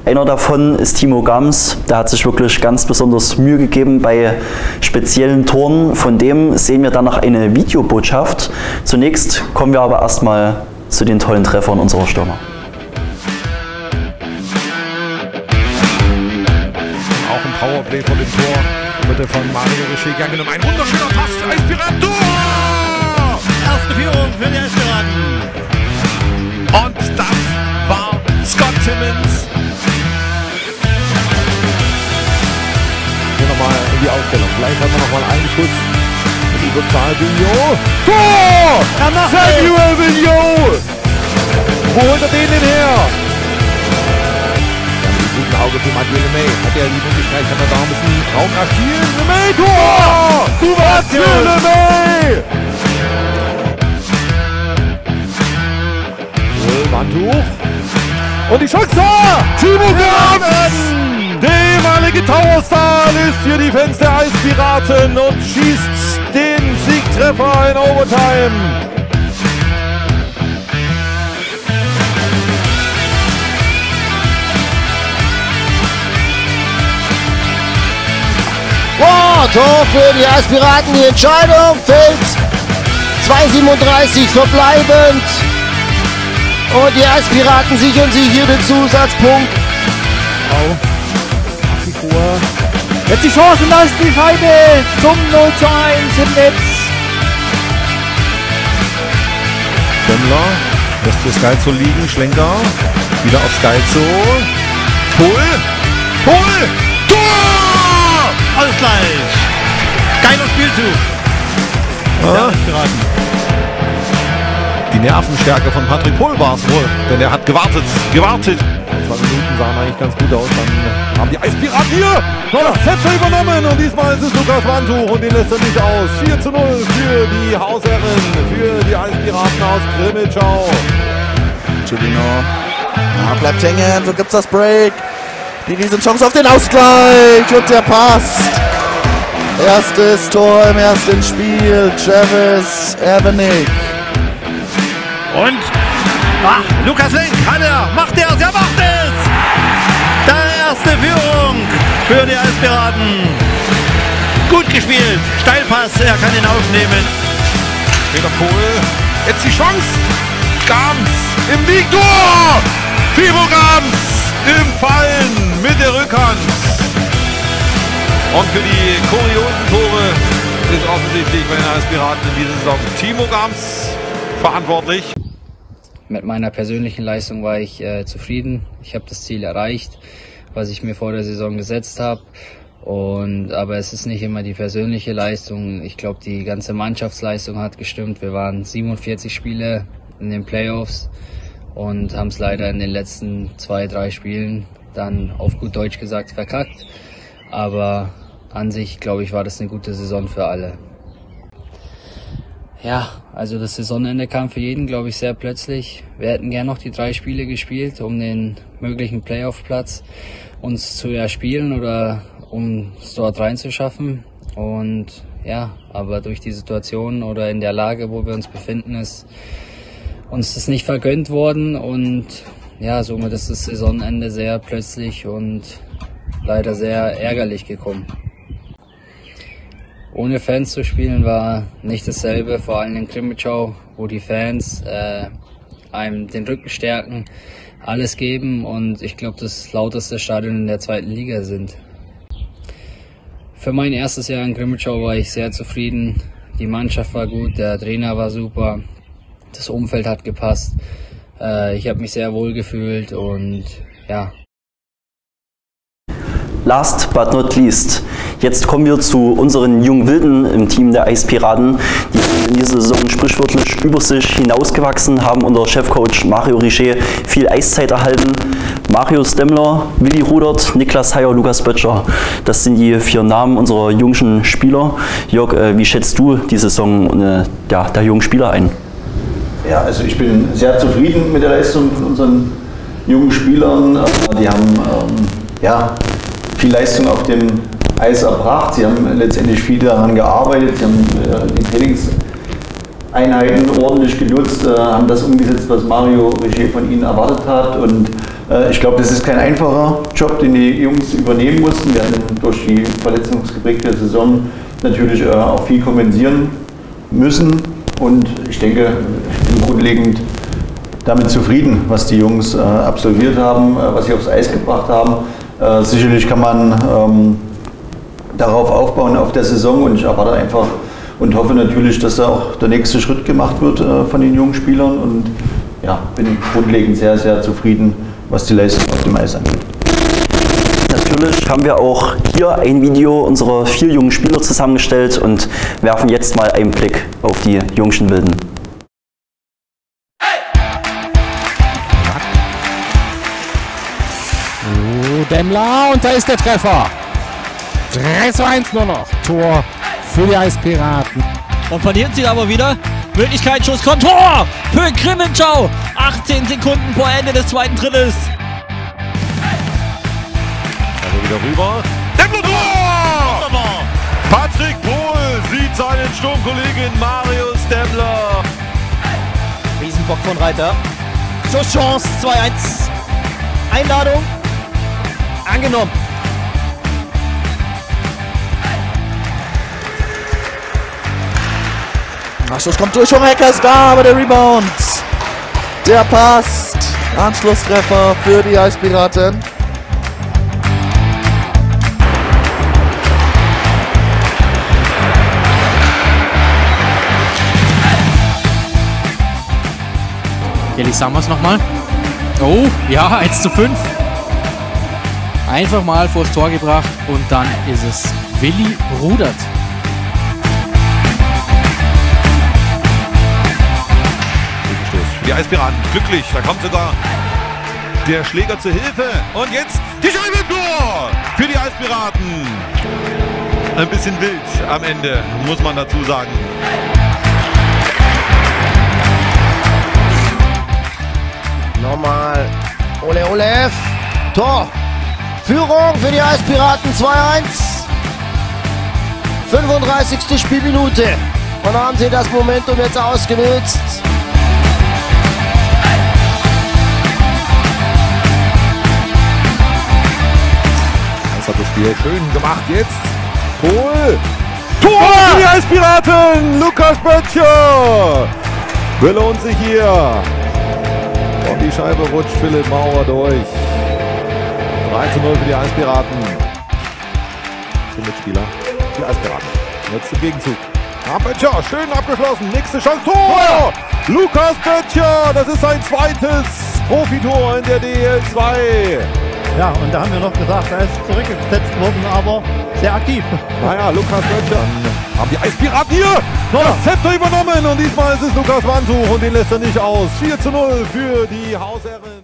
Einer davon ist Timo Gams, der hat sich wirklich ganz besonders Mühe gegeben bei speziellen Toren. Von dem sehen wir dann noch eine Videobotschaft. Zunächst kommen wir aber erstmal zu den tollen Treffern unserer Stürmer. Auch ein Powerplay von dem Tor, bitte von Mario Richet gegangen und ein wunderschöner Pass, Eispiraten. Erste Führung für die Eispiraten. Und das war Scott Timmins. Hier nochmal in die Aufstellung. Vielleicht haben wir nochmal einen Schuss. Mit Überzahl Vigneault. Tor! Er macht Samuel Vigneault! Wo holt er den denn her? Ja, mit dem guten Auge für Mathieu LeMay. Hat er die Möglichkeit, kann er da ein bisschen Raum erzielen. LeMay, Tor! Mathieu LeMay! Vantuch. Und die Chance da! Timo Gams! Der ehemalige Towerstar ist für die Fans der Eispiraten und schießt den Siegtreffer in Overtime. Wow, Tor für die Eispiraten. Die Entscheidung fällt. 2:37 verbleibend. Und die Eispiraten sichern sich hier den Zusatzpunkt. Jetzt die Chance, da ist die Scheibe zum 0:1 im Netz. Stemmler lässt für Scalzo liegen, Schlenker. Wieder auf Scalzo. Pohl! Tor! Ausgleich! Geiler Spielzug. Ja. Die Nervenstärke von Patrick Pohl war es wohl, denn er hat gewartet. 2 Minuten sahen eigentlich ganz gut aus, dann haben die Eispiraten hier noch das Zepter übernommen und diesmal ist es Lukas Vantuch und den lässt er nicht aus. 4:0 für die Hausherren, für die Eispiraten aus Crimmitschau. Cellino, bleibt hängen, so gibt's das Break. Die Riesenchance auf den Ausgleich und der passt. Erstes Tor im ersten Spiel, Travis Evanick. Und Lukas Lenk macht er es! Da erste Führung für die Eispiraten. Gut gespielt, Steilpass, er kann ihn aufnehmen. Peter Pohl, jetzt die Chance. Gams im Siegtor! Timo Gams im Fallen mit der Rückhand. Und für die kuriosen Tore ist offensichtlich bei den Eispiraten in dieser Saison Timo Gams verantwortlich. Mit meiner persönlichen Leistung war ich zufrieden. Ich habe das Ziel erreicht, was ich mir vor der Saison gesetzt habe. Aber es ist nicht immer die persönliche Leistung. Ich glaube, die ganze Mannschaftsleistung hat gestimmt. Wir waren 47 Spiele in den Playoffs und haben es leider in den letzten 2, 3 Spielen dann auf gut Deutsch gesagt verkackt. Aber an sich, glaube ich, war das eine gute Saison für alle. Ja, also das Saisonende kam für jeden, glaube ich, sehr plötzlich. Wir hätten gern noch die 3 Spiele gespielt, um den möglichen Playoff-Platz uns zu erspielen oder um es dort reinzuschaffen. Und ja, aber durch die Situation oder in der Lage, wo wir uns befinden, ist uns das nicht vergönnt worden. Und ja, somit ist das Saisonende sehr plötzlich und leider sehr ärgerlich gekommen. Ohne Fans zu spielen war nicht dasselbe, vor allem in Crimmitschau, wo die Fans einem den Rücken stärken, alles geben und ich glaube, das lauteste Stadion in der 2. Liga sind. Für mein erstes Jahr in Crimmitschau war ich sehr zufrieden. Die Mannschaft war gut, der Trainer war super, das Umfeld hat gepasst. Ich habe mich sehr wohl gefühlt und ja. Last but not least, jetzt kommen wir zu unseren jungen Wilden im Team der Eispiraten, die in dieser Saison sprichwörtlich über sich hinausgewachsen haben, unter Chefcoach Mario Richet viel Eiszeit erhalten. Mario Stemmler, Willi Rudert, Niklas Heyer, Lukas Böttcher, das sind die 4 Namen unserer jungen Spieler. Jörg, wie schätzt du die Saison der jungen Spieler ein? Ja, also ich bin sehr zufrieden mit der Leistung von unseren jungen Spielern. Die haben viel Leistung auf dem Eis erbracht. Sie haben letztendlich viel daran gearbeitet. Sie haben die Trainingseinheiten ordentlich genutzt, haben das umgesetzt, was Mario Richer von ihnen erwartet hat. Und ich glaube, das ist kein einfacher Job, den die Jungs übernehmen mussten. Wir haben durch die verletzungsgeprägte Saison natürlich auch viel kompensieren müssen. Und ich denke, ich bin grundlegend damit zufrieden, was die Jungs absolviert haben, was sie aufs Eis gebracht haben. Sicherlich kann man darauf aufbauen, auf der Saison, und ich erwarte einfach und hoffe natürlich, dass da auch der nächste Schritt gemacht wird von den jungen Spielern, und ja, bin grundlegend sehr, sehr zufrieden, was die Leistung auf dem Eis angeht. Natürlich haben wir auch hier ein Video unserer 4 jungen Spieler zusammengestellt und werfen jetzt mal einen Blick auf die jungen Wilden. Demmler, und da ist der Treffer. 3:1 nur noch. Tor für die Eispiraten. Und von hinten sieht aber wieder Möglichkeit, Schuss kommt. Tor für Crimmitschau. 18 Sekunden vor Ende des 2. Drittels. Also wieder rüber. Demmler, Tor! Patrick Pohl sieht seinen Sturmkollegen Mario Stemmler. Riesenbock von Reiter. Schusschance, 2:1. Einladung. Angenommen. Ach, Schuss kommt durch, vom Hecker ist da, aber der Rebound, der passt. Anschlusstreffer für die Eispiraten. Kelly Summers nochmal. Oh, ja, 1:5. Einfach mal vors Tor gebracht und dann ist es Willi Rudert. die Eispiraten glücklich. Da kommt sogar der Schläger zur Hilfe. Und jetzt die Scheibe im Tor für die Eispiraten. Ein bisschen wild am Ende, muss man dazu sagen. Nochmal. Ole, Ole. Tor. Führung für die Eispiraten 2-1. 35. Spielminute. Und haben sie das Momentum jetzt ausgenutzt. Das hat das Spiel schön gemacht jetzt. Pohl. Tor für die Eispiraten. Lukas Böttcher belohnt sich hier. Und die Scheibe rutscht Philipp Maurer durch. 3:0 für die Eispiraten. Zum Mitspieler. Die Eispiraten. Jetzt zum Gegenzug. Ah, Böttcher, schön abgeschlossen. Nächste Chance. Tor! Lukas Böttcher, das ist sein zweites Profitor in der DEL2. Ja, und da haben wir noch gesagt, er ist zurückgesetzt worden, aber sehr aktiv. Naja, Lukas Böttcher. Dann haben die Eispiraten hier das Zepter übernommen. Und diesmal ist es Lukas Vantuch und den lässt er nicht aus. 4:0 für die Hausherren.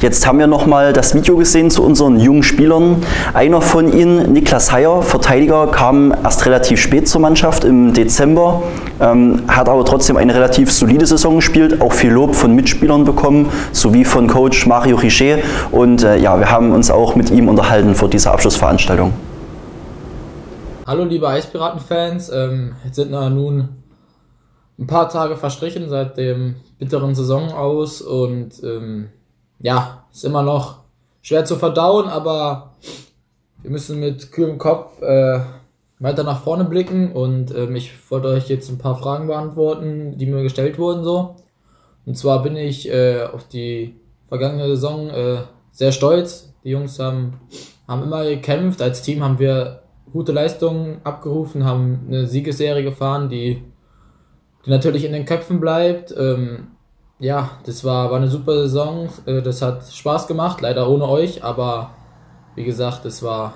Jetzt haben wir nochmal das Video gesehen zu unseren jungen Spielern. Einer von ihnen, Niklas Heyer, Verteidiger, kam erst relativ spät zur Mannschaft im Dezember, hat aber trotzdem eine relativ solide Saison gespielt, auch viel Lob von Mitspielern bekommen, sowie von Coach Mario Richet. Und ja, wir haben uns auch mit ihm unterhalten vor dieser Abschlussveranstaltung. Hallo liebe Eispiraten-Fans, jetzt sind nun ein paar Tage verstrichen seit dem bitteren Saisonaus und ja, ist immer noch schwer zu verdauen, aber wir müssen mit kühlem Kopf weiter nach vorne blicken und ich wollte euch jetzt ein paar Fragen beantworten, die mir gestellt wurden so. Und zwar bin ich auf die vergangene Saison sehr stolz. Die Jungs haben immer gekämpft, als Team haben wir gute Leistungen abgerufen, haben eine Siegesserie gefahren, die natürlich in den Köpfen bleibt. Ja, das war eine super Saison, das hat Spaß gemacht, leider ohne euch, aber wie gesagt, das war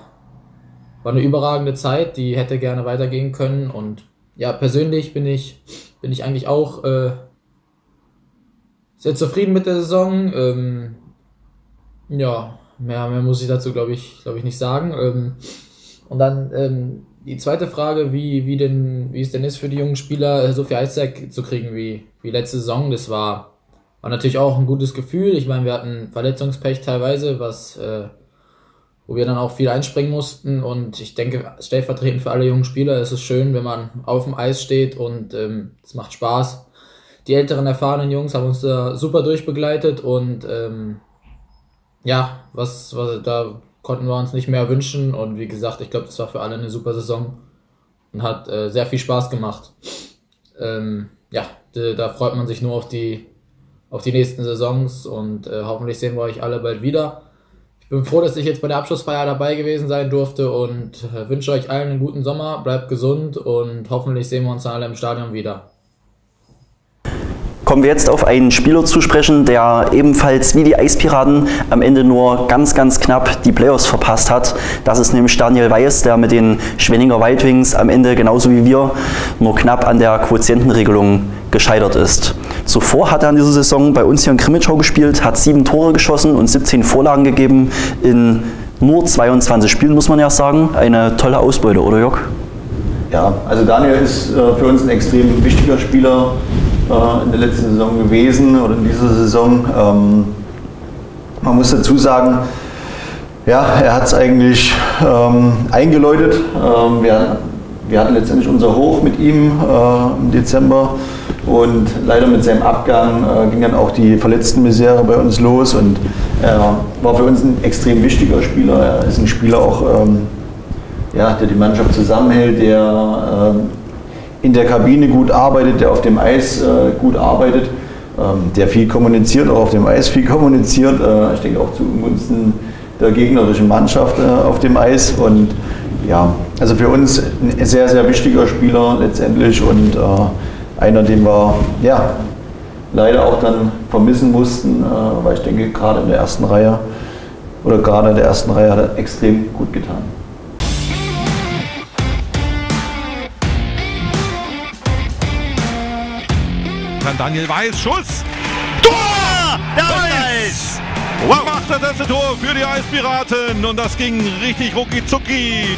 eine überragende Zeit, die hätte gerne weitergehen können und ja, persönlich bin ich eigentlich auch sehr zufrieden mit der Saison. Ja, mehr muss ich dazu glaube ich nicht sagen. Und dann die zweite Frage, wie es denn ist für die jungen Spieler, so viel Eiszeit zu kriegen wie letzte Saison, das war natürlich auch ein gutes Gefühl. Ich meine, wir hatten Verletzungspech teilweise, wo wir dann auch viel einspringen mussten. Und ich denke, stellvertretend für alle jungen Spieler ist es schön, wenn man auf dem Eis steht und es macht Spaß. Die älteren, erfahrenen Jungs haben uns da super durchbegleitet und ja, da konnten wir uns nicht mehr wünschen. Und wie gesagt, ich glaube, das war für alle eine super Saison und hat sehr viel Spaß gemacht. Ja, da freut man sich nur auf die nächsten Saisons und hoffentlich sehen wir euch alle bald wieder. Ich bin froh, dass ich jetzt bei der Abschlussfeier dabei gewesen sein durfte und wünsche euch allen einen guten Sommer, bleibt gesund und hoffentlich sehen wir uns dann alle im Stadion wieder. Kommen wir jetzt auf einen Spieler zu sprechen, der ebenfalls wie die Eispiraten am Ende nur ganz, ganz knapp die Playoffs verpasst hat. Das ist nämlich Daniel Weiß, der mit den Schwenninger Wild Wings am Ende, genauso wie wir, nur knapp an der Quotientenregelung gescheitert ist. Zuvor hat er in dieser Saison bei uns hier in Crimmitschau gespielt, hat 7 Tore geschossen und 17 Vorlagen gegeben in nur 22 Spielen, muss man ja sagen. Eine tolle Ausbeute, oder Jörg? Ja, also Daniel ist für uns ein extrem wichtiger Spieler in der letzten Saison gewesen oder in dieser Saison. Man muss dazu sagen, ja, er hat es eigentlich eingeläutet. Wir hatten letztendlich unser Hoch mit ihm im Dezember und leider mit seinem Abgang ging dann auch die Verletztenmisere bei uns los und er war für uns ein extrem wichtiger Spieler. Er ist ein Spieler auch, der die Mannschaft zusammenhält, der in der Kabine gut arbeitet, der auf dem Eis gut arbeitet, der viel kommuniziert, auch auf dem Eis viel kommuniziert. Ich denke auch zu Ungunsten der gegnerischen Mannschaft auf dem Eis. Und ja, also für uns ein sehr, sehr wichtiger Spieler letztendlich und einer, den wir ja leider auch dann vermissen mussten, weil ich denke, gerade in der ersten Reihe hat er extrem gut getan. dran, Daniel Weiß, Schuss! Tor! Weiß! Wow. Macht das erste Tor für die Eispiraten und das ging richtig rucki-zucki.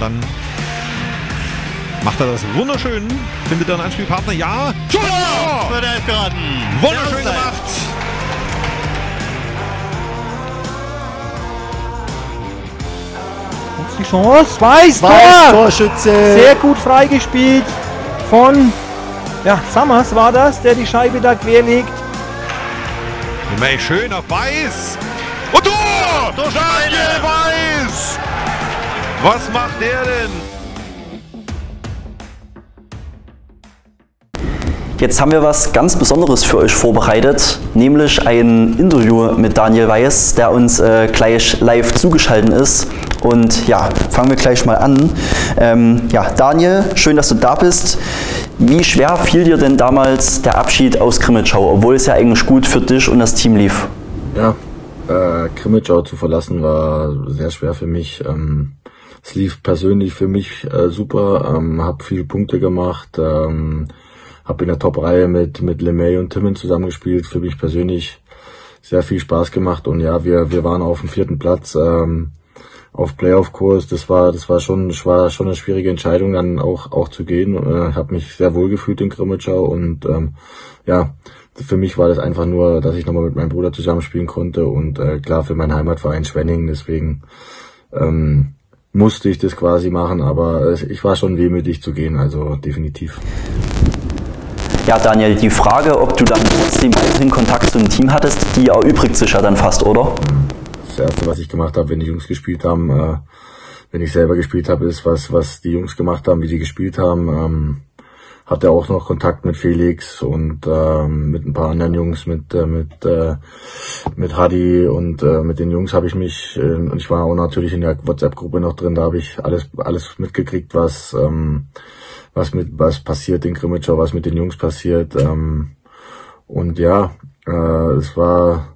Dann macht er das wunderschön, findet dann einen Spielpartner, ja, Tor! Tor für die Eispiraten! Wunderschön gemacht! Die Chance, Weiß, Torschütze. Sehr gut freigespielt von Summers war das, der die Scheibe da querlegt. LeMay schön auf Weiß und Tor! Daniel Weiß! Was macht der denn? Jetzt haben wir was ganz Besonderes für euch vorbereitet, nämlich ein Interview mit Daniel Weiß, der uns gleich live zugeschaltet ist. Und ja, fangen wir gleich mal an. Daniel, schön, dass du da bist. Wie schwer fiel dir denn damals der Abschied aus Crimmitschau, obwohl es ja eigentlich gut für dich und das Team lief? Ja, Crimmitschau zu verlassen war sehr schwer für mich. Es lief persönlich für mich super, habe viele Punkte gemacht, habe in der Top-Reihe mit LeMay und Timmen zusammengespielt. Für mich persönlich sehr viel Spaß gemacht und ja, wir waren auf dem 4. Platz. Auf Playoff-Kurs, das war schon eine schwierige Entscheidung, dann auch zu gehen. Habe mich sehr wohl gefühlt in Crimmitschau und für mich war das einfach nur, dass ich nochmal mit meinem Bruder zusammenspielen konnte und klar für meinen Heimatverein Schwenningen, deswegen musste ich das quasi machen, aber ich war schon wehmütig zu gehen, also definitiv. Ja, Daniel, die Frage, ob du dann trotzdem weiterhin Kontakt zum Team hattest, die erübrigt sich ja dann fast, oder? Das Erste, was ich gemacht habe, wenn die Jungs gespielt haben, wenn ich selber gespielt habe, ist, was die Jungs gemacht haben, wie die gespielt haben. Hatte auch noch Kontakt mit Felix und mit ein paar anderen Jungs, mit Hadi und mit den Jungs habe ich mich, und ich war auch natürlich in der WhatsApp-Gruppe noch drin, da habe ich alles mitgekriegt, was passiert in Crimmitschau, was mit den Jungs passiert. Und ja, es war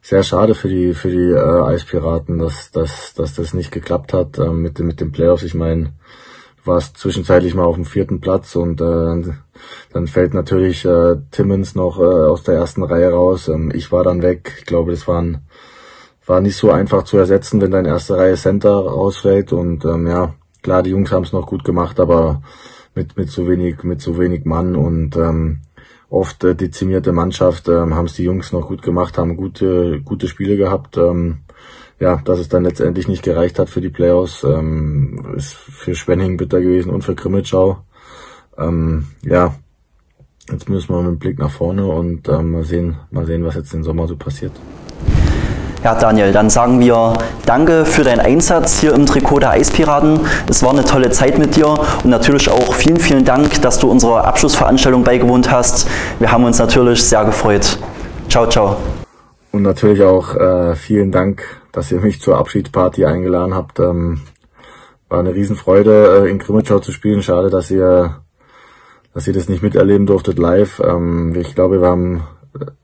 sehr schade für die Eispiraten, dass das nicht geklappt hat mit den Playoffs. Ich meine, du warst zwischenzeitlich mal auf dem 4. Platz und dann fällt natürlich Timmins noch aus der ersten Reihe raus. Ich war dann weg. Ich glaube, das war nicht so einfach zu ersetzen, wenn deine erste Reihe Center rausfällt. Und klar, die Jungs haben es noch gut gemacht, aber mit so wenig Mann und oft dezimierte Mannschaft, haben es die Jungs noch gut gemacht, haben gute Spiele gehabt. Dass es dann letztendlich nicht gereicht hat für die Playoffs, ist für Schwenningen bitter gewesen und für Crimmitschau. Jetzt müssen wir mit dem Blick nach vorne und mal sehen, was jetzt den Sommer so passiert. Ja, Daniel, dann sagen wir danke für deinen Einsatz hier im Trikot der Eispiraten. Es war eine tolle Zeit mit dir und natürlich auch vielen, vielen Dank, dass du unserer Abschlussveranstaltung beigewohnt hast. Wir haben uns natürlich sehr gefreut. Ciao, ciao. Und natürlich auch vielen Dank, dass ihr mich zur Abschiedsparty eingeladen habt. War eine Riesenfreude, in Crimmitschau zu spielen. Schade, dass ihr das nicht miterleben durftet live. Ich glaube, wir haben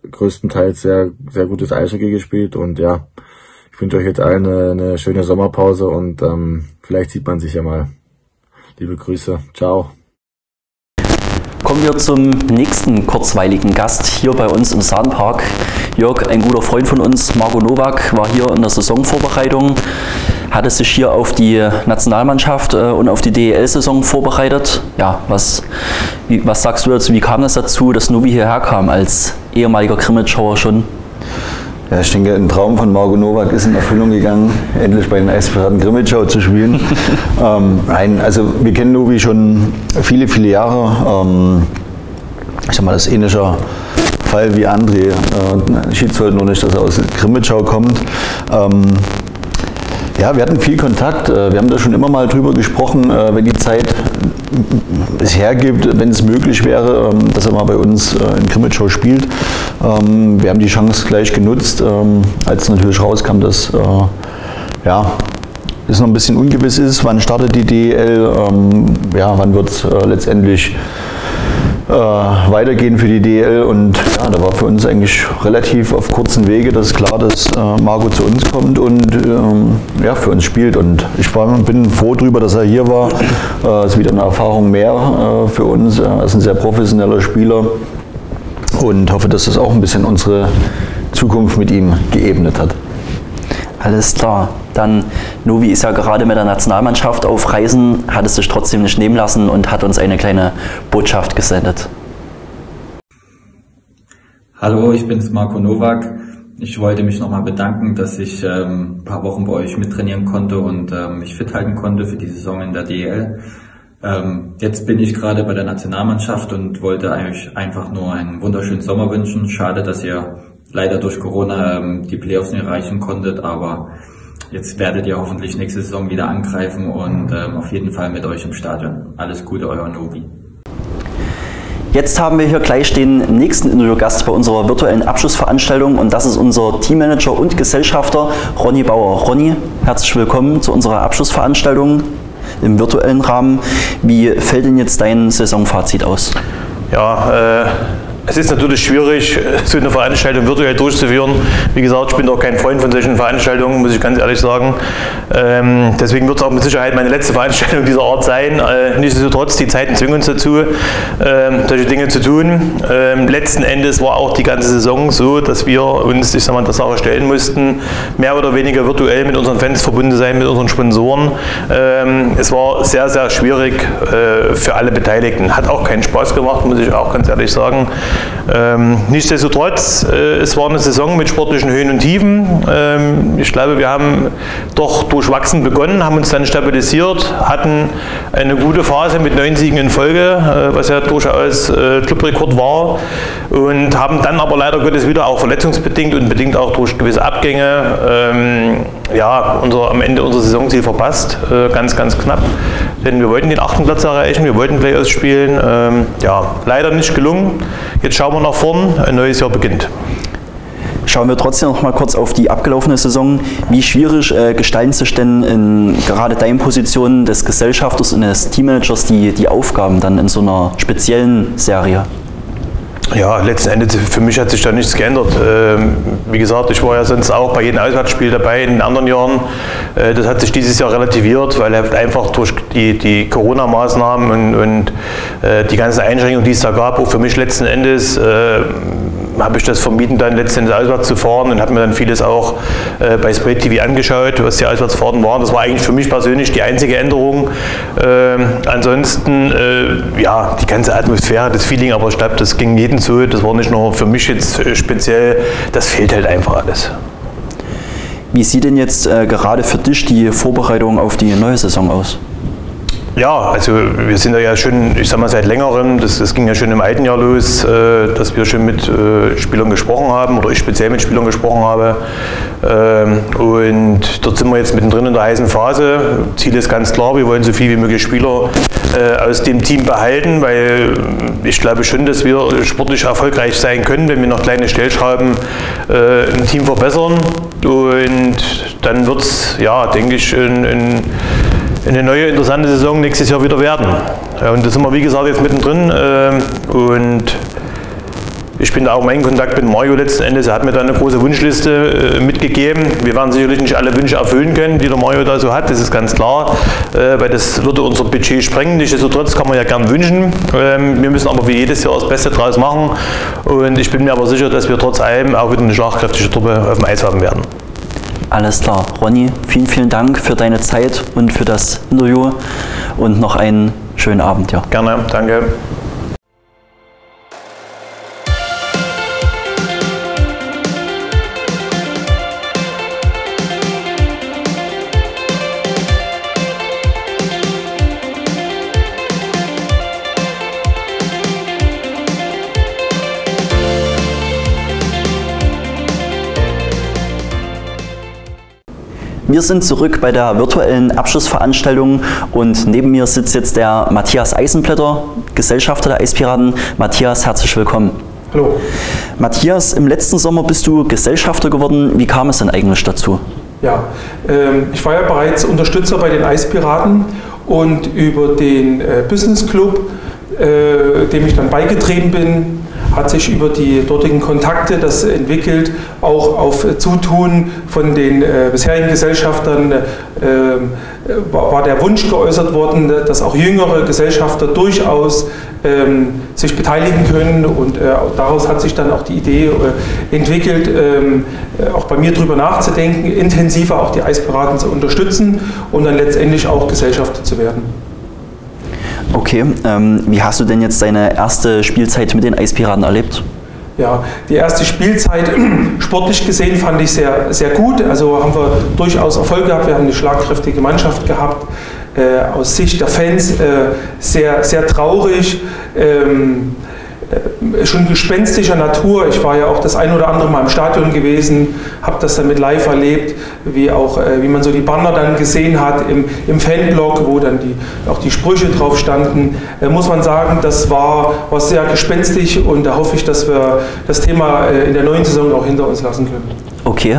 größtenteils sehr, sehr gutes Eishockey gespielt und ja, ich wünsche euch jetzt allen eine schöne Sommerpause und vielleicht sieht man sich ja mal. Liebe Grüße, ciao. Kommen wir zum nächsten kurzweiligen Gast hier bei uns im Sahnpark. Jörg, ein guter Freund von uns, Marco Nowak, war hier in der Saisonvorbereitung, hatte sich hier auf die Nationalmannschaft und auf die DEL-Saison vorbereitet. Ja, was sagst du dazu? Wie kam das dazu, dass Novi hierher kam als ehemaliger Crimmitschauer schon? Ja, ich denke, ein Traum von Marco Nowak ist in Erfüllung gegangen, endlich bei den Eispiraten Crimmitschau zu spielen. Wir kennen Novi schon viele, viele Jahre. Ich sag mal, das ähnliche Fall wie André Schietzold, nur nicht, dass er aus Crimmitschau kommt. Wir hatten viel Kontakt. Wir haben da schon immer mal drüber gesprochen, wenn die Zeit es hergibt, wenn es möglich wäre, dass er mal bei uns in Crimmitschau spielt. Wir haben die Chance gleich genutzt, als natürlich rauskam, dass es noch ein bisschen ungewiss ist, wann startet die DEL, wann wird es letztendlich weitergehen für die DEL und da war für uns eigentlich relativ auf kurzen Wege das klar, dass Marco zu uns kommt und für uns spielt und ich bin froh drüber, dass er hier war. Ist wieder eine Erfahrung mehr für uns. Er ist ein sehr professioneller Spieler, und hoffe, dass das auch ein bisschen unsere Zukunft mit ihm geebnet hat. Alles klar. Dann, Novi ist ja gerade mit der Nationalmannschaft auf Reisen, hat es sich trotzdem nicht nehmen lassen und hat uns eine kleine Botschaft gesendet. Hallo, ich bin's Marco Nowak. Ich wollte mich nochmal bedanken, dass ich ein paar Wochen bei euch mittrainieren konnte und mich fit halten konnte für die Saison in der DEL. Jetzt bin ich gerade bei der Nationalmannschaft und wollte euch einfach nur einen wunderschönen Sommer wünschen. Schade, dass ihr leider durch Corona die Playoffs nicht erreichen konntet, aber jetzt werdet ihr hoffentlich nächste Saison wieder angreifen und auf jeden Fall mit euch im Stadion. Alles Gute, euer Novi. Jetzt haben wir hier gleich den nächsten Interviewgast bei unserer virtuellen Abschlussveranstaltung und das ist unser Teammanager und Gesellschafter Ronny Bauer. Ronny, herzlich willkommen zu unserer Abschlussveranstaltung im virtuellen Rahmen. Wie fällt denn jetzt dein Saisonfazit aus? Ja, es ist natürlich schwierig, so eine Veranstaltung virtuell durchzuführen. Wie gesagt, ich bin doch kein Freund von solchen Veranstaltungen, muss ich ganz ehrlich sagen. Deswegen wird es auch mit Sicherheit meine letzte Veranstaltung dieser Art sein. Nichtsdestotrotz, die Zeiten zwingen uns dazu, solche Dinge zu tun. Letzten Endes war auch die ganze Saison so, dass wir uns, ich sag mal, der Sache stellen mussten, mehr oder weniger virtuell mit unseren Fans verbunden sein, mit unseren Sponsoren. Es war sehr, sehr schwierig für alle Beteiligten. Hat auch keinen Spaß gemacht, muss ich auch ganz ehrlich sagen. Nichtsdestotrotz, es war eine Saison mit sportlichen Höhen und Tiefen. Ich glaube, wir haben doch durchwachsen begonnen, haben uns dann stabilisiert, hatten eine gute Phase mit 9 Siegen in Folge, was ja durchaus Clubrekord war, und haben dann aber leider Gottes wieder auch verletzungsbedingt und bedingt auch durch gewisse Abgänge am Ende unser Saisonziel verpasst, ganz, ganz knapp. Denn wir wollten den 8. Platz erreichen, wir wollten Playoffs spielen. Leider nicht gelungen. Jetzt schauen wir nach vorn, ein neues Jahr beginnt. Schauen wir trotzdem noch mal kurz auf die abgelaufene Saison. Wie schwierig gestalten sich denn in gerade deinen Positionen des Gesellschafters und des Teammanagers die Aufgaben dann in so einer speziellen Serie? Ja, letzten Endes, für mich hat sich da nichts geändert. Wie gesagt, ich war ja sonst auch bei jedem Auswärtsspiel dabei in den anderen Jahren. Das hat sich dieses Jahr relativiert, weil einfach durch die Corona-Maßnahmen und die ganzen Einschränkungen, die es da gab, auch für mich letzten Endes, habe ich das vermieden, dann letztendlich auswärts zu fahren, und habe mir dann vieles auch bei Spray TV angeschaut, was die Auswärtsfahrten waren. Das war eigentlich für mich persönlich die einzige Änderung. Ansonsten, die ganze Atmosphäre, das Feeling, aber ich glaube, das ging jedem zu. Das war nicht nur für mich jetzt speziell, das fehlt halt einfach alles. Wie sieht denn jetzt gerade für dich die Vorbereitung auf die neue Saison aus? Ja, also wir sind ja schon, ich sag mal, seit längerem, das ging ja schon im alten Jahr los, dass wir schon mit Spielern gesprochen haben, oder ich speziell mit Spielern gesprochen habe. Und dort sind wir jetzt mittendrin in der heißen Phase. Ziel ist ganz klar, wir wollen so viel wie möglich Spieler aus dem Team behalten, weil ich glaube schon, dass wir sportlich erfolgreich sein können, wenn wir noch kleine Stellschrauben im Team verbessern. Und dann wird es, ja, denke ich, eine neue interessante Saison nächstes Jahr wieder werden. Und da sind wir, wie gesagt, jetzt mittendrin. Und ich bin da auch in Kontakt mit Mario letzten Endes. Er hat mir da eine große Wunschliste mitgegeben. Wir werden sicherlich nicht alle Wünsche erfüllen können, die der Mario da so hat, das ist ganz klar, weil das würde unser Budget sprengen. Nichtsdestotrotz kann man ja gern wünschen. Wir müssen aber wie jedes Jahr das Beste draus machen. Und ich bin mir aber sicher, dass wir trotz allem auch wieder eine schlagkräftige Truppe auf dem Eis haben werden. Alles klar. Ronny, vielen, vielen Dank für deine Zeit und für das Interview und noch einen schönen Abend. Ja. Gerne, danke. Wir sind zurück bei der virtuellen Abschlussveranstaltung und neben mir sitzt jetzt der Matthias Eisenblätter, Gesellschafter der Eispiraten. Matthias, herzlich willkommen. Hallo. Matthias, im letzten Sommer bist du Gesellschafter geworden. Wie kam es denn eigentlich dazu? Ja, ich war ja bereits Unterstützer bei den Eispiraten und über den Business Club, dem ich dann beigetreten bin, hat sich über die dortigen Kontakte das entwickelt, auch auf Zutun von den bisherigen Gesellschaftern war der Wunsch geäußert worden, dass auch jüngere Gesellschafter durchaus sich beteiligen können, und daraus hat sich dann auch die Idee entwickelt, auch bei mir drüber nachzudenken, intensiver auch die Eispiraten zu unterstützen und dann letztendlich auch Gesellschafter zu werden. Okay, wie hast du denn jetzt deine erste Spielzeit mit den Eispiraten erlebt? Ja, die erste Spielzeit sportlich gesehen fand ich sehr, sehr gut. Also haben wir durchaus Erfolg gehabt, wir haben eine schlagkräftige Mannschaft gehabt. Aus Sicht der Fans sehr, sehr traurig, schon gespenstischer Natur. Ich war ja auch das ein oder andere Mal im Stadion gewesen, habe das dann mit live erlebt, wie auch wie man so die Banner dann gesehen hat im Fanblock, wo dann auch die Sprüche drauf standen. Muss man sagen, das war sehr gespenstig, und da hoffe ich, dass wir das Thema in der neuen Saison auch hinter uns lassen können. Okay,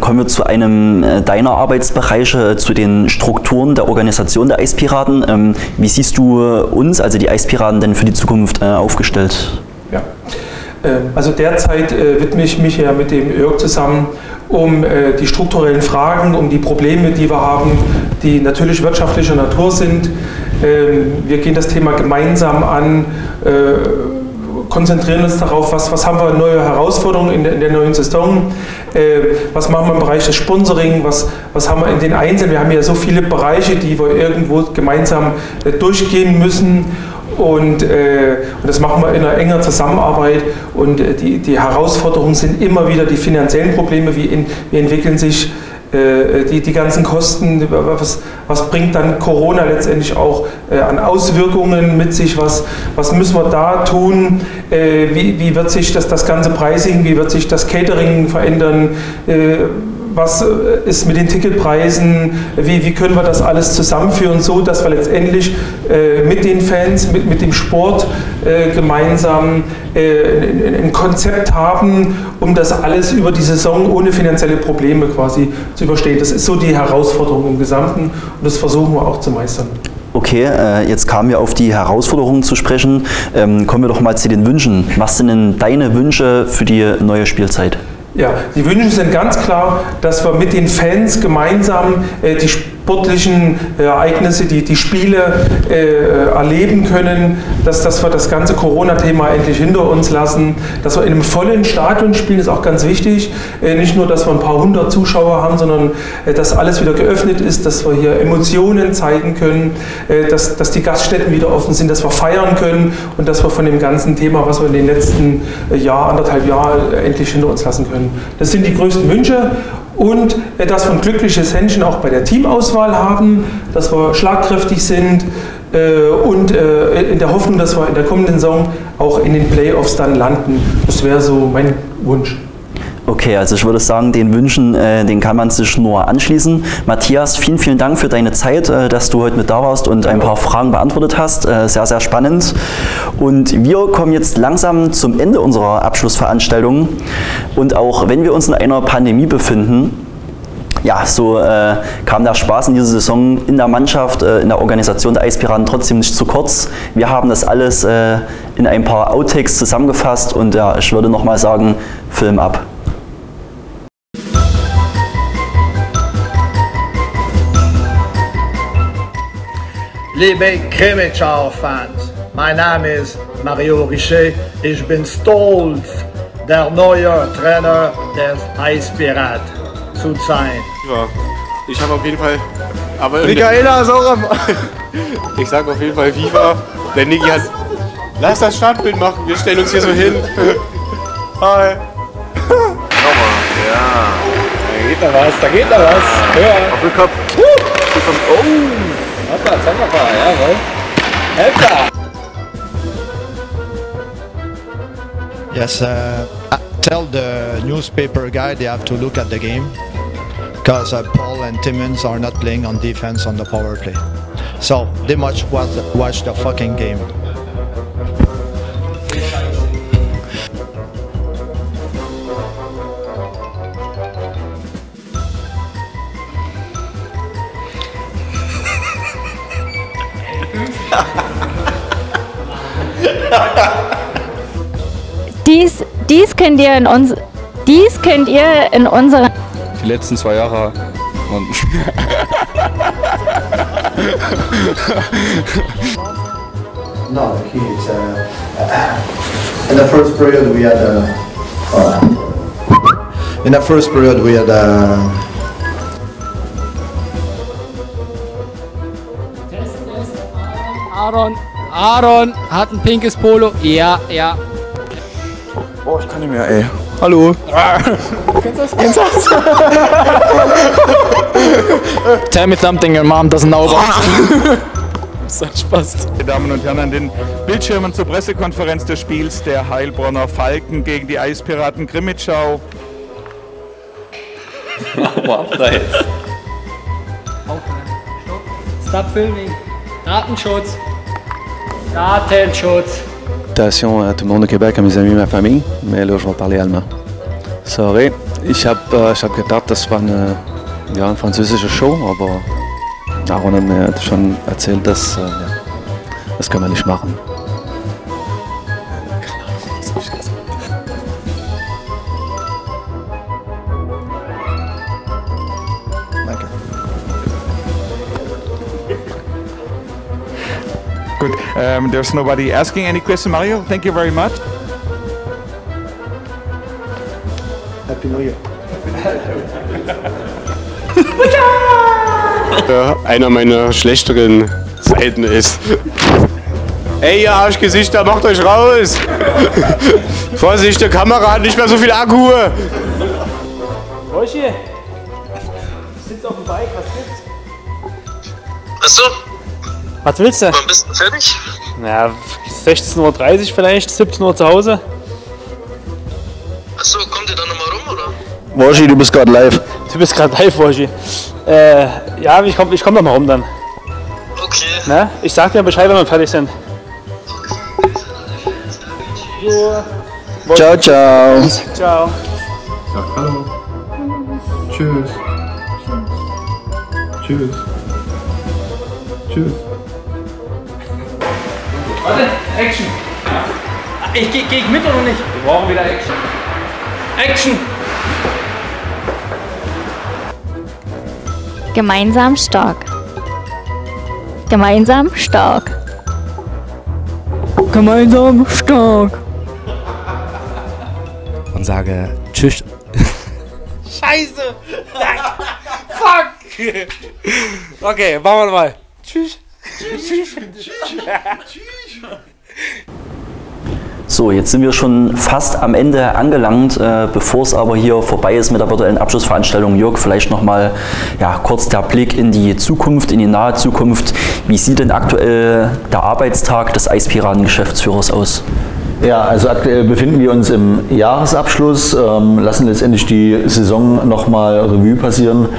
kommen wir zu einem deiner Arbeitsbereiche, zu den Strukturen der Organisation der Eispiraten. Wie siehst du uns, also die Eispiraten, denn für die Zukunft aufgestellt? Ja, also derzeit widme ich mich ja mit dem Jörg zusammen um die strukturellen Fragen, um die Probleme, die wir haben, die natürlich wirtschaftlicher Natur sind. Wir gehen das Thema gemeinsam an, konzentrieren uns darauf, was haben wir neue Herausforderungen in der neuen Saison, was machen wir im Bereich des Sponsoring, was haben wir in den Einzelnen. Wir haben ja so viele Bereiche, die wir irgendwo gemeinsam durchgehen müssen, und das machen wir in einer enger Zusammenarbeit, und die Herausforderungen sind immer wieder die finanziellen Probleme, wie entwickeln sich die ganzen Kosten, was bringt dann Corona letztendlich auch an Auswirkungen mit sich, was müssen wir da tun, wie wird sich das ganze Pricing, wie wird sich das Catering verändern, was ist mit den Ticketpreisen, wie können wir das alles zusammenführen, so dass wir letztendlich mit den Fans, mit dem Sport gemeinsam ein Konzept haben, um das alles über die Saison ohne finanzielle Probleme quasi zu überstehen. Das ist so die Herausforderung im Gesamten, und das versuchen wir auch zu meistern. Okay, jetzt kamen wir auf die Herausforderungen zu sprechen. Kommen wir doch mal zu den Wünschen. Was sind denn deine Wünsche für die neue Spielzeit? Ja, die Wünsche sind ganz klar, dass wir mit den Fans gemeinsam die sportlichen Ereignisse, die Spiele erleben können, dass wir das ganze Corona-Thema endlich hinter uns lassen, dass wir in einem vollen Stadion spielen, ist auch ganz wichtig. Nicht nur, dass wir ein paar hundert Zuschauer haben, sondern dass alles wieder geöffnet ist, dass wir hier Emotionen zeigen können, dass die Gaststätten wieder offen sind, dass wir feiern können und dass wir von dem ganzen Thema, was wir in den letzten anderthalb Jahren endlich hinter uns lassen können. Das sind die größten Wünsche. Und dass wir ein glückliches Händchen auch bei der Teamauswahl haben, dass wir schlagkräftig sind und in der Hoffnung, dass wir in der kommenden Saison auch in den Playoffs dann landen. Das wäre so mein Wunsch. Okay, also ich würde sagen, den Wünschen, den kann man sich nur anschließen. Matthias, vielen, vielen Dank für deine Zeit, dass du heute mit da warst und ein paar Fragen beantwortet hast. Sehr, sehr spannend. Und wir kommen jetzt langsam zum Ende unserer Abschlussveranstaltung. Und auch wenn wir uns in einer Pandemie befinden, ja, so kam der Spaß in dieser Saison in der Mannschaft, in der Organisation der Eispiraten trotzdem nicht zu kurz. Wir haben das alles in ein paar Outtakes zusammengefasst, und ja, ich würde nochmal sagen, Film ab. Liebe Crimmitschau-Fans, mein Name ist Mario Richet. Ich bin stolz, der neue Trainer des Eispiraten zu sein. Ja, ich habe auf jeden Fall... Aber Michaela ist auch am... Ich sage auf jeden Fall FIFA, der Niki hat... Lass das Stadtbild machen, wir stellen uns hier so hin. Hi. Ja, da geht da was, da geht da was. Ja. Auf den Kopf. Oh. Hoppa, Zauberpa, jawohl. Hoppa! Yes, tell the newspaper guy they have to look at the game, because Paul and Timmins are not playing on defense on the power play. So they must watch the fucking game. Dies könnt ihr in unseren... Die letzten 2 Jahre... No, the key is in the first period we had Aaron hat ein pinkes Polo. Ja, ja. Boah, ich kann nicht mehr, ey. Hallo. Kennst du das? Kennst du das? Tell me something your mom doesn't know about. Das hat Spaß. Meine Damen und Herren, an den Bildschirmen zur Pressekonferenz des Spiels der Heilbronner Falken gegen die Eispiraten Crimmitschau. Wow, da jetzt. Stop filming. Datenschutz. Datenschutz. Salutations à tout le monde au Québec, à mes amis, à ma famille, mais là je vais parler allemand. Sorry, ich hab gedacht, das war eine, ja, eine französische Show, aber Aaron hat mir schon erzählt, dass ja, das können wir nicht machen. Good. There's nobody asking any question, Mario. Thank you very much. Happy New Year. Einer meiner schlechteren Seiten ist. Ey, ihr Arschgesichter, macht euch raus! Vorsicht, die Kamera hat nicht mehr so viel Akku! Roshi, du sitzt auf dem Bike, was gibt's? Achso? Was willst du? Wann bist du fertig? Na, 16:30 Uhr vielleicht, 17 Uhr zu Hause. Achso, kommt ihr dann nochmal rum, oder? Worschi, du bist gerade live. Du bist gerade live, Worschi. Ja, ich komm nochmal rum dann. Okay. Na, ich sag dir Bescheid, wenn wir fertig sind. Ciao, ciao. Ciao. Sag hallo. Tschüss. Tschüss. Tschüss. Warte, Action! Ich geh mit oder nicht? Wir brauchen wieder Action. Action! Gemeinsam stark. Gemeinsam stark. Gemeinsam stark. Und sage Tschüss. Scheiße! Nein! Fuck! Okay, machen wir mal. Tschüss. So, jetzt sind wir schon fast am Ende angelangt. Bevor es aber hier vorbei ist mit der virtuellen Abschlussveranstaltung, Jörg, vielleicht nochmal ja, kurz der Blick in die Zukunft, in die nahe Zukunft. Wie sieht denn aktuell der Arbeitstag des Eispiraten-Geschäftsführers aus? Ja, also aktuell befinden wir uns im Jahresabschluss, lassen letztendlich die Saison nochmal Revue passieren.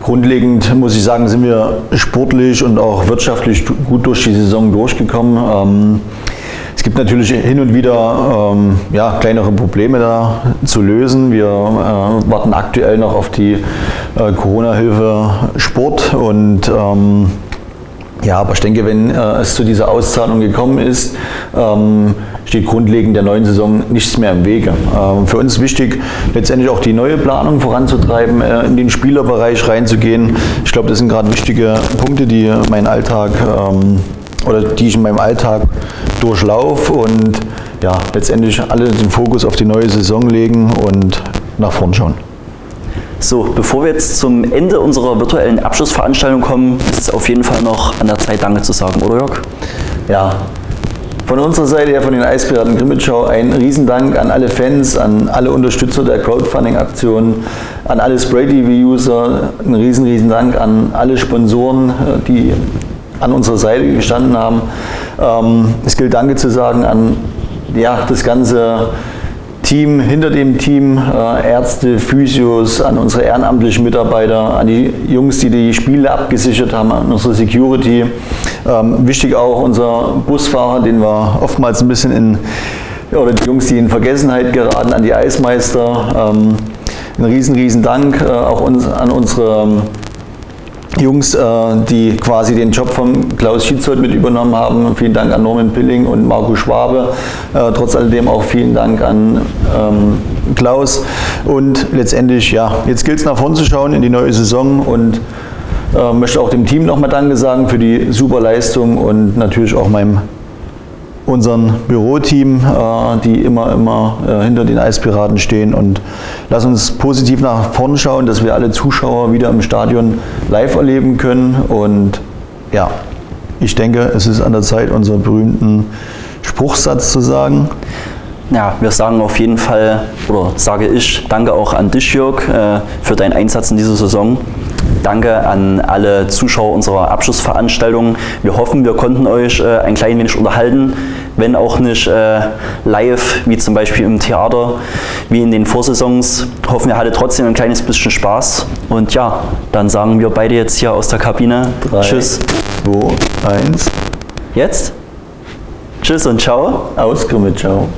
Grundlegend muss ich sagen, sind wir sportlich und auch wirtschaftlich gut durch die Saison durchgekommen. Es gibt natürlich hin und wieder ja, kleinere Probleme da zu lösen. Wir warten aktuell noch auf die Corona-Hilfe Sport und ja, aber ich denke, wenn es zu dieser Auszahlung gekommen ist, steht grundlegend der neuen Saison nichts mehr im Wege. Für uns ist wichtig, letztendlich auch die neue Planung voranzutreiben, in den Spielerbereich reinzugehen. Ich glaube, das sind gerade wichtige Punkte, die die ich in meinem Alltag durchlaufe und ja, letztendlich alle den Fokus auf die neue Saison legen und nach vorn schauen. So, bevor wir jetzt zum Ende unserer virtuellen Abschlussveranstaltung kommen, ist es auf jeden Fall noch an der Zeit, Danke zu sagen, oder Jörg? Ja. Von unserer Seite her, von den Eispiraten Crimmitschau, ein Riesendank an alle Fans, an alle Unterstützer der Crowdfunding-Aktion, an alle Spray-TV-User, ein Riesendank an alle Sponsoren, die an unserer Seite gestanden haben. Es gilt Danke zu sagen an ja, das ganze Team, hinter dem Team, Ärzte, Physios, an unsere ehrenamtlichen Mitarbeiter, an die Jungs, die die Spiele abgesichert haben, an unsere Security. Wichtig auch unser Busfahrer, den wir oftmals ein bisschen in, oder die Jungs, die in Vergessenheit geraten, an die Eismeister. Ein riesen Dank auch an unsere Jungs, die quasi den Job von Klaus Schietzold mit übernommen haben. Vielen Dank an Norman Pilling und Marco Schwabe. Trotz alledem auch vielen Dank an Klaus. Und letztendlich, ja, jetzt gilt es nach vorn zu schauen in die neue Saison und möchte auch dem Team nochmal Danke sagen für die super Leistung und natürlich auch meinem unserem Büroteam, die immer hinter den Eispiraten stehen, und lass uns positiv nach vorne schauen, dass wir alle Zuschauer wieder im Stadion live erleben können. Und ja, ich denke, es ist an der Zeit, unseren berühmten Spruchsatz zu sagen. Ja, wir sagen auf jeden Fall, oder sage ich, danke auch an dich, Jörg, für deinen Einsatz in dieser Saison. Danke an alle Zuschauer unserer Abschlussveranstaltung. Wir hoffen, wir konnten euch ein klein wenig unterhalten, wenn auch nicht live, wie zum Beispiel im Theater, wie in den Vorsaisons. Hoffen, ihr hattet trotzdem ein kleines bisschen Spaß. Und ja, dann sagen wir beide jetzt hier aus der Kabine. 3, tschüss. 2, 1. Jetzt? Tschüss und ciao. Aus Crimmitschau.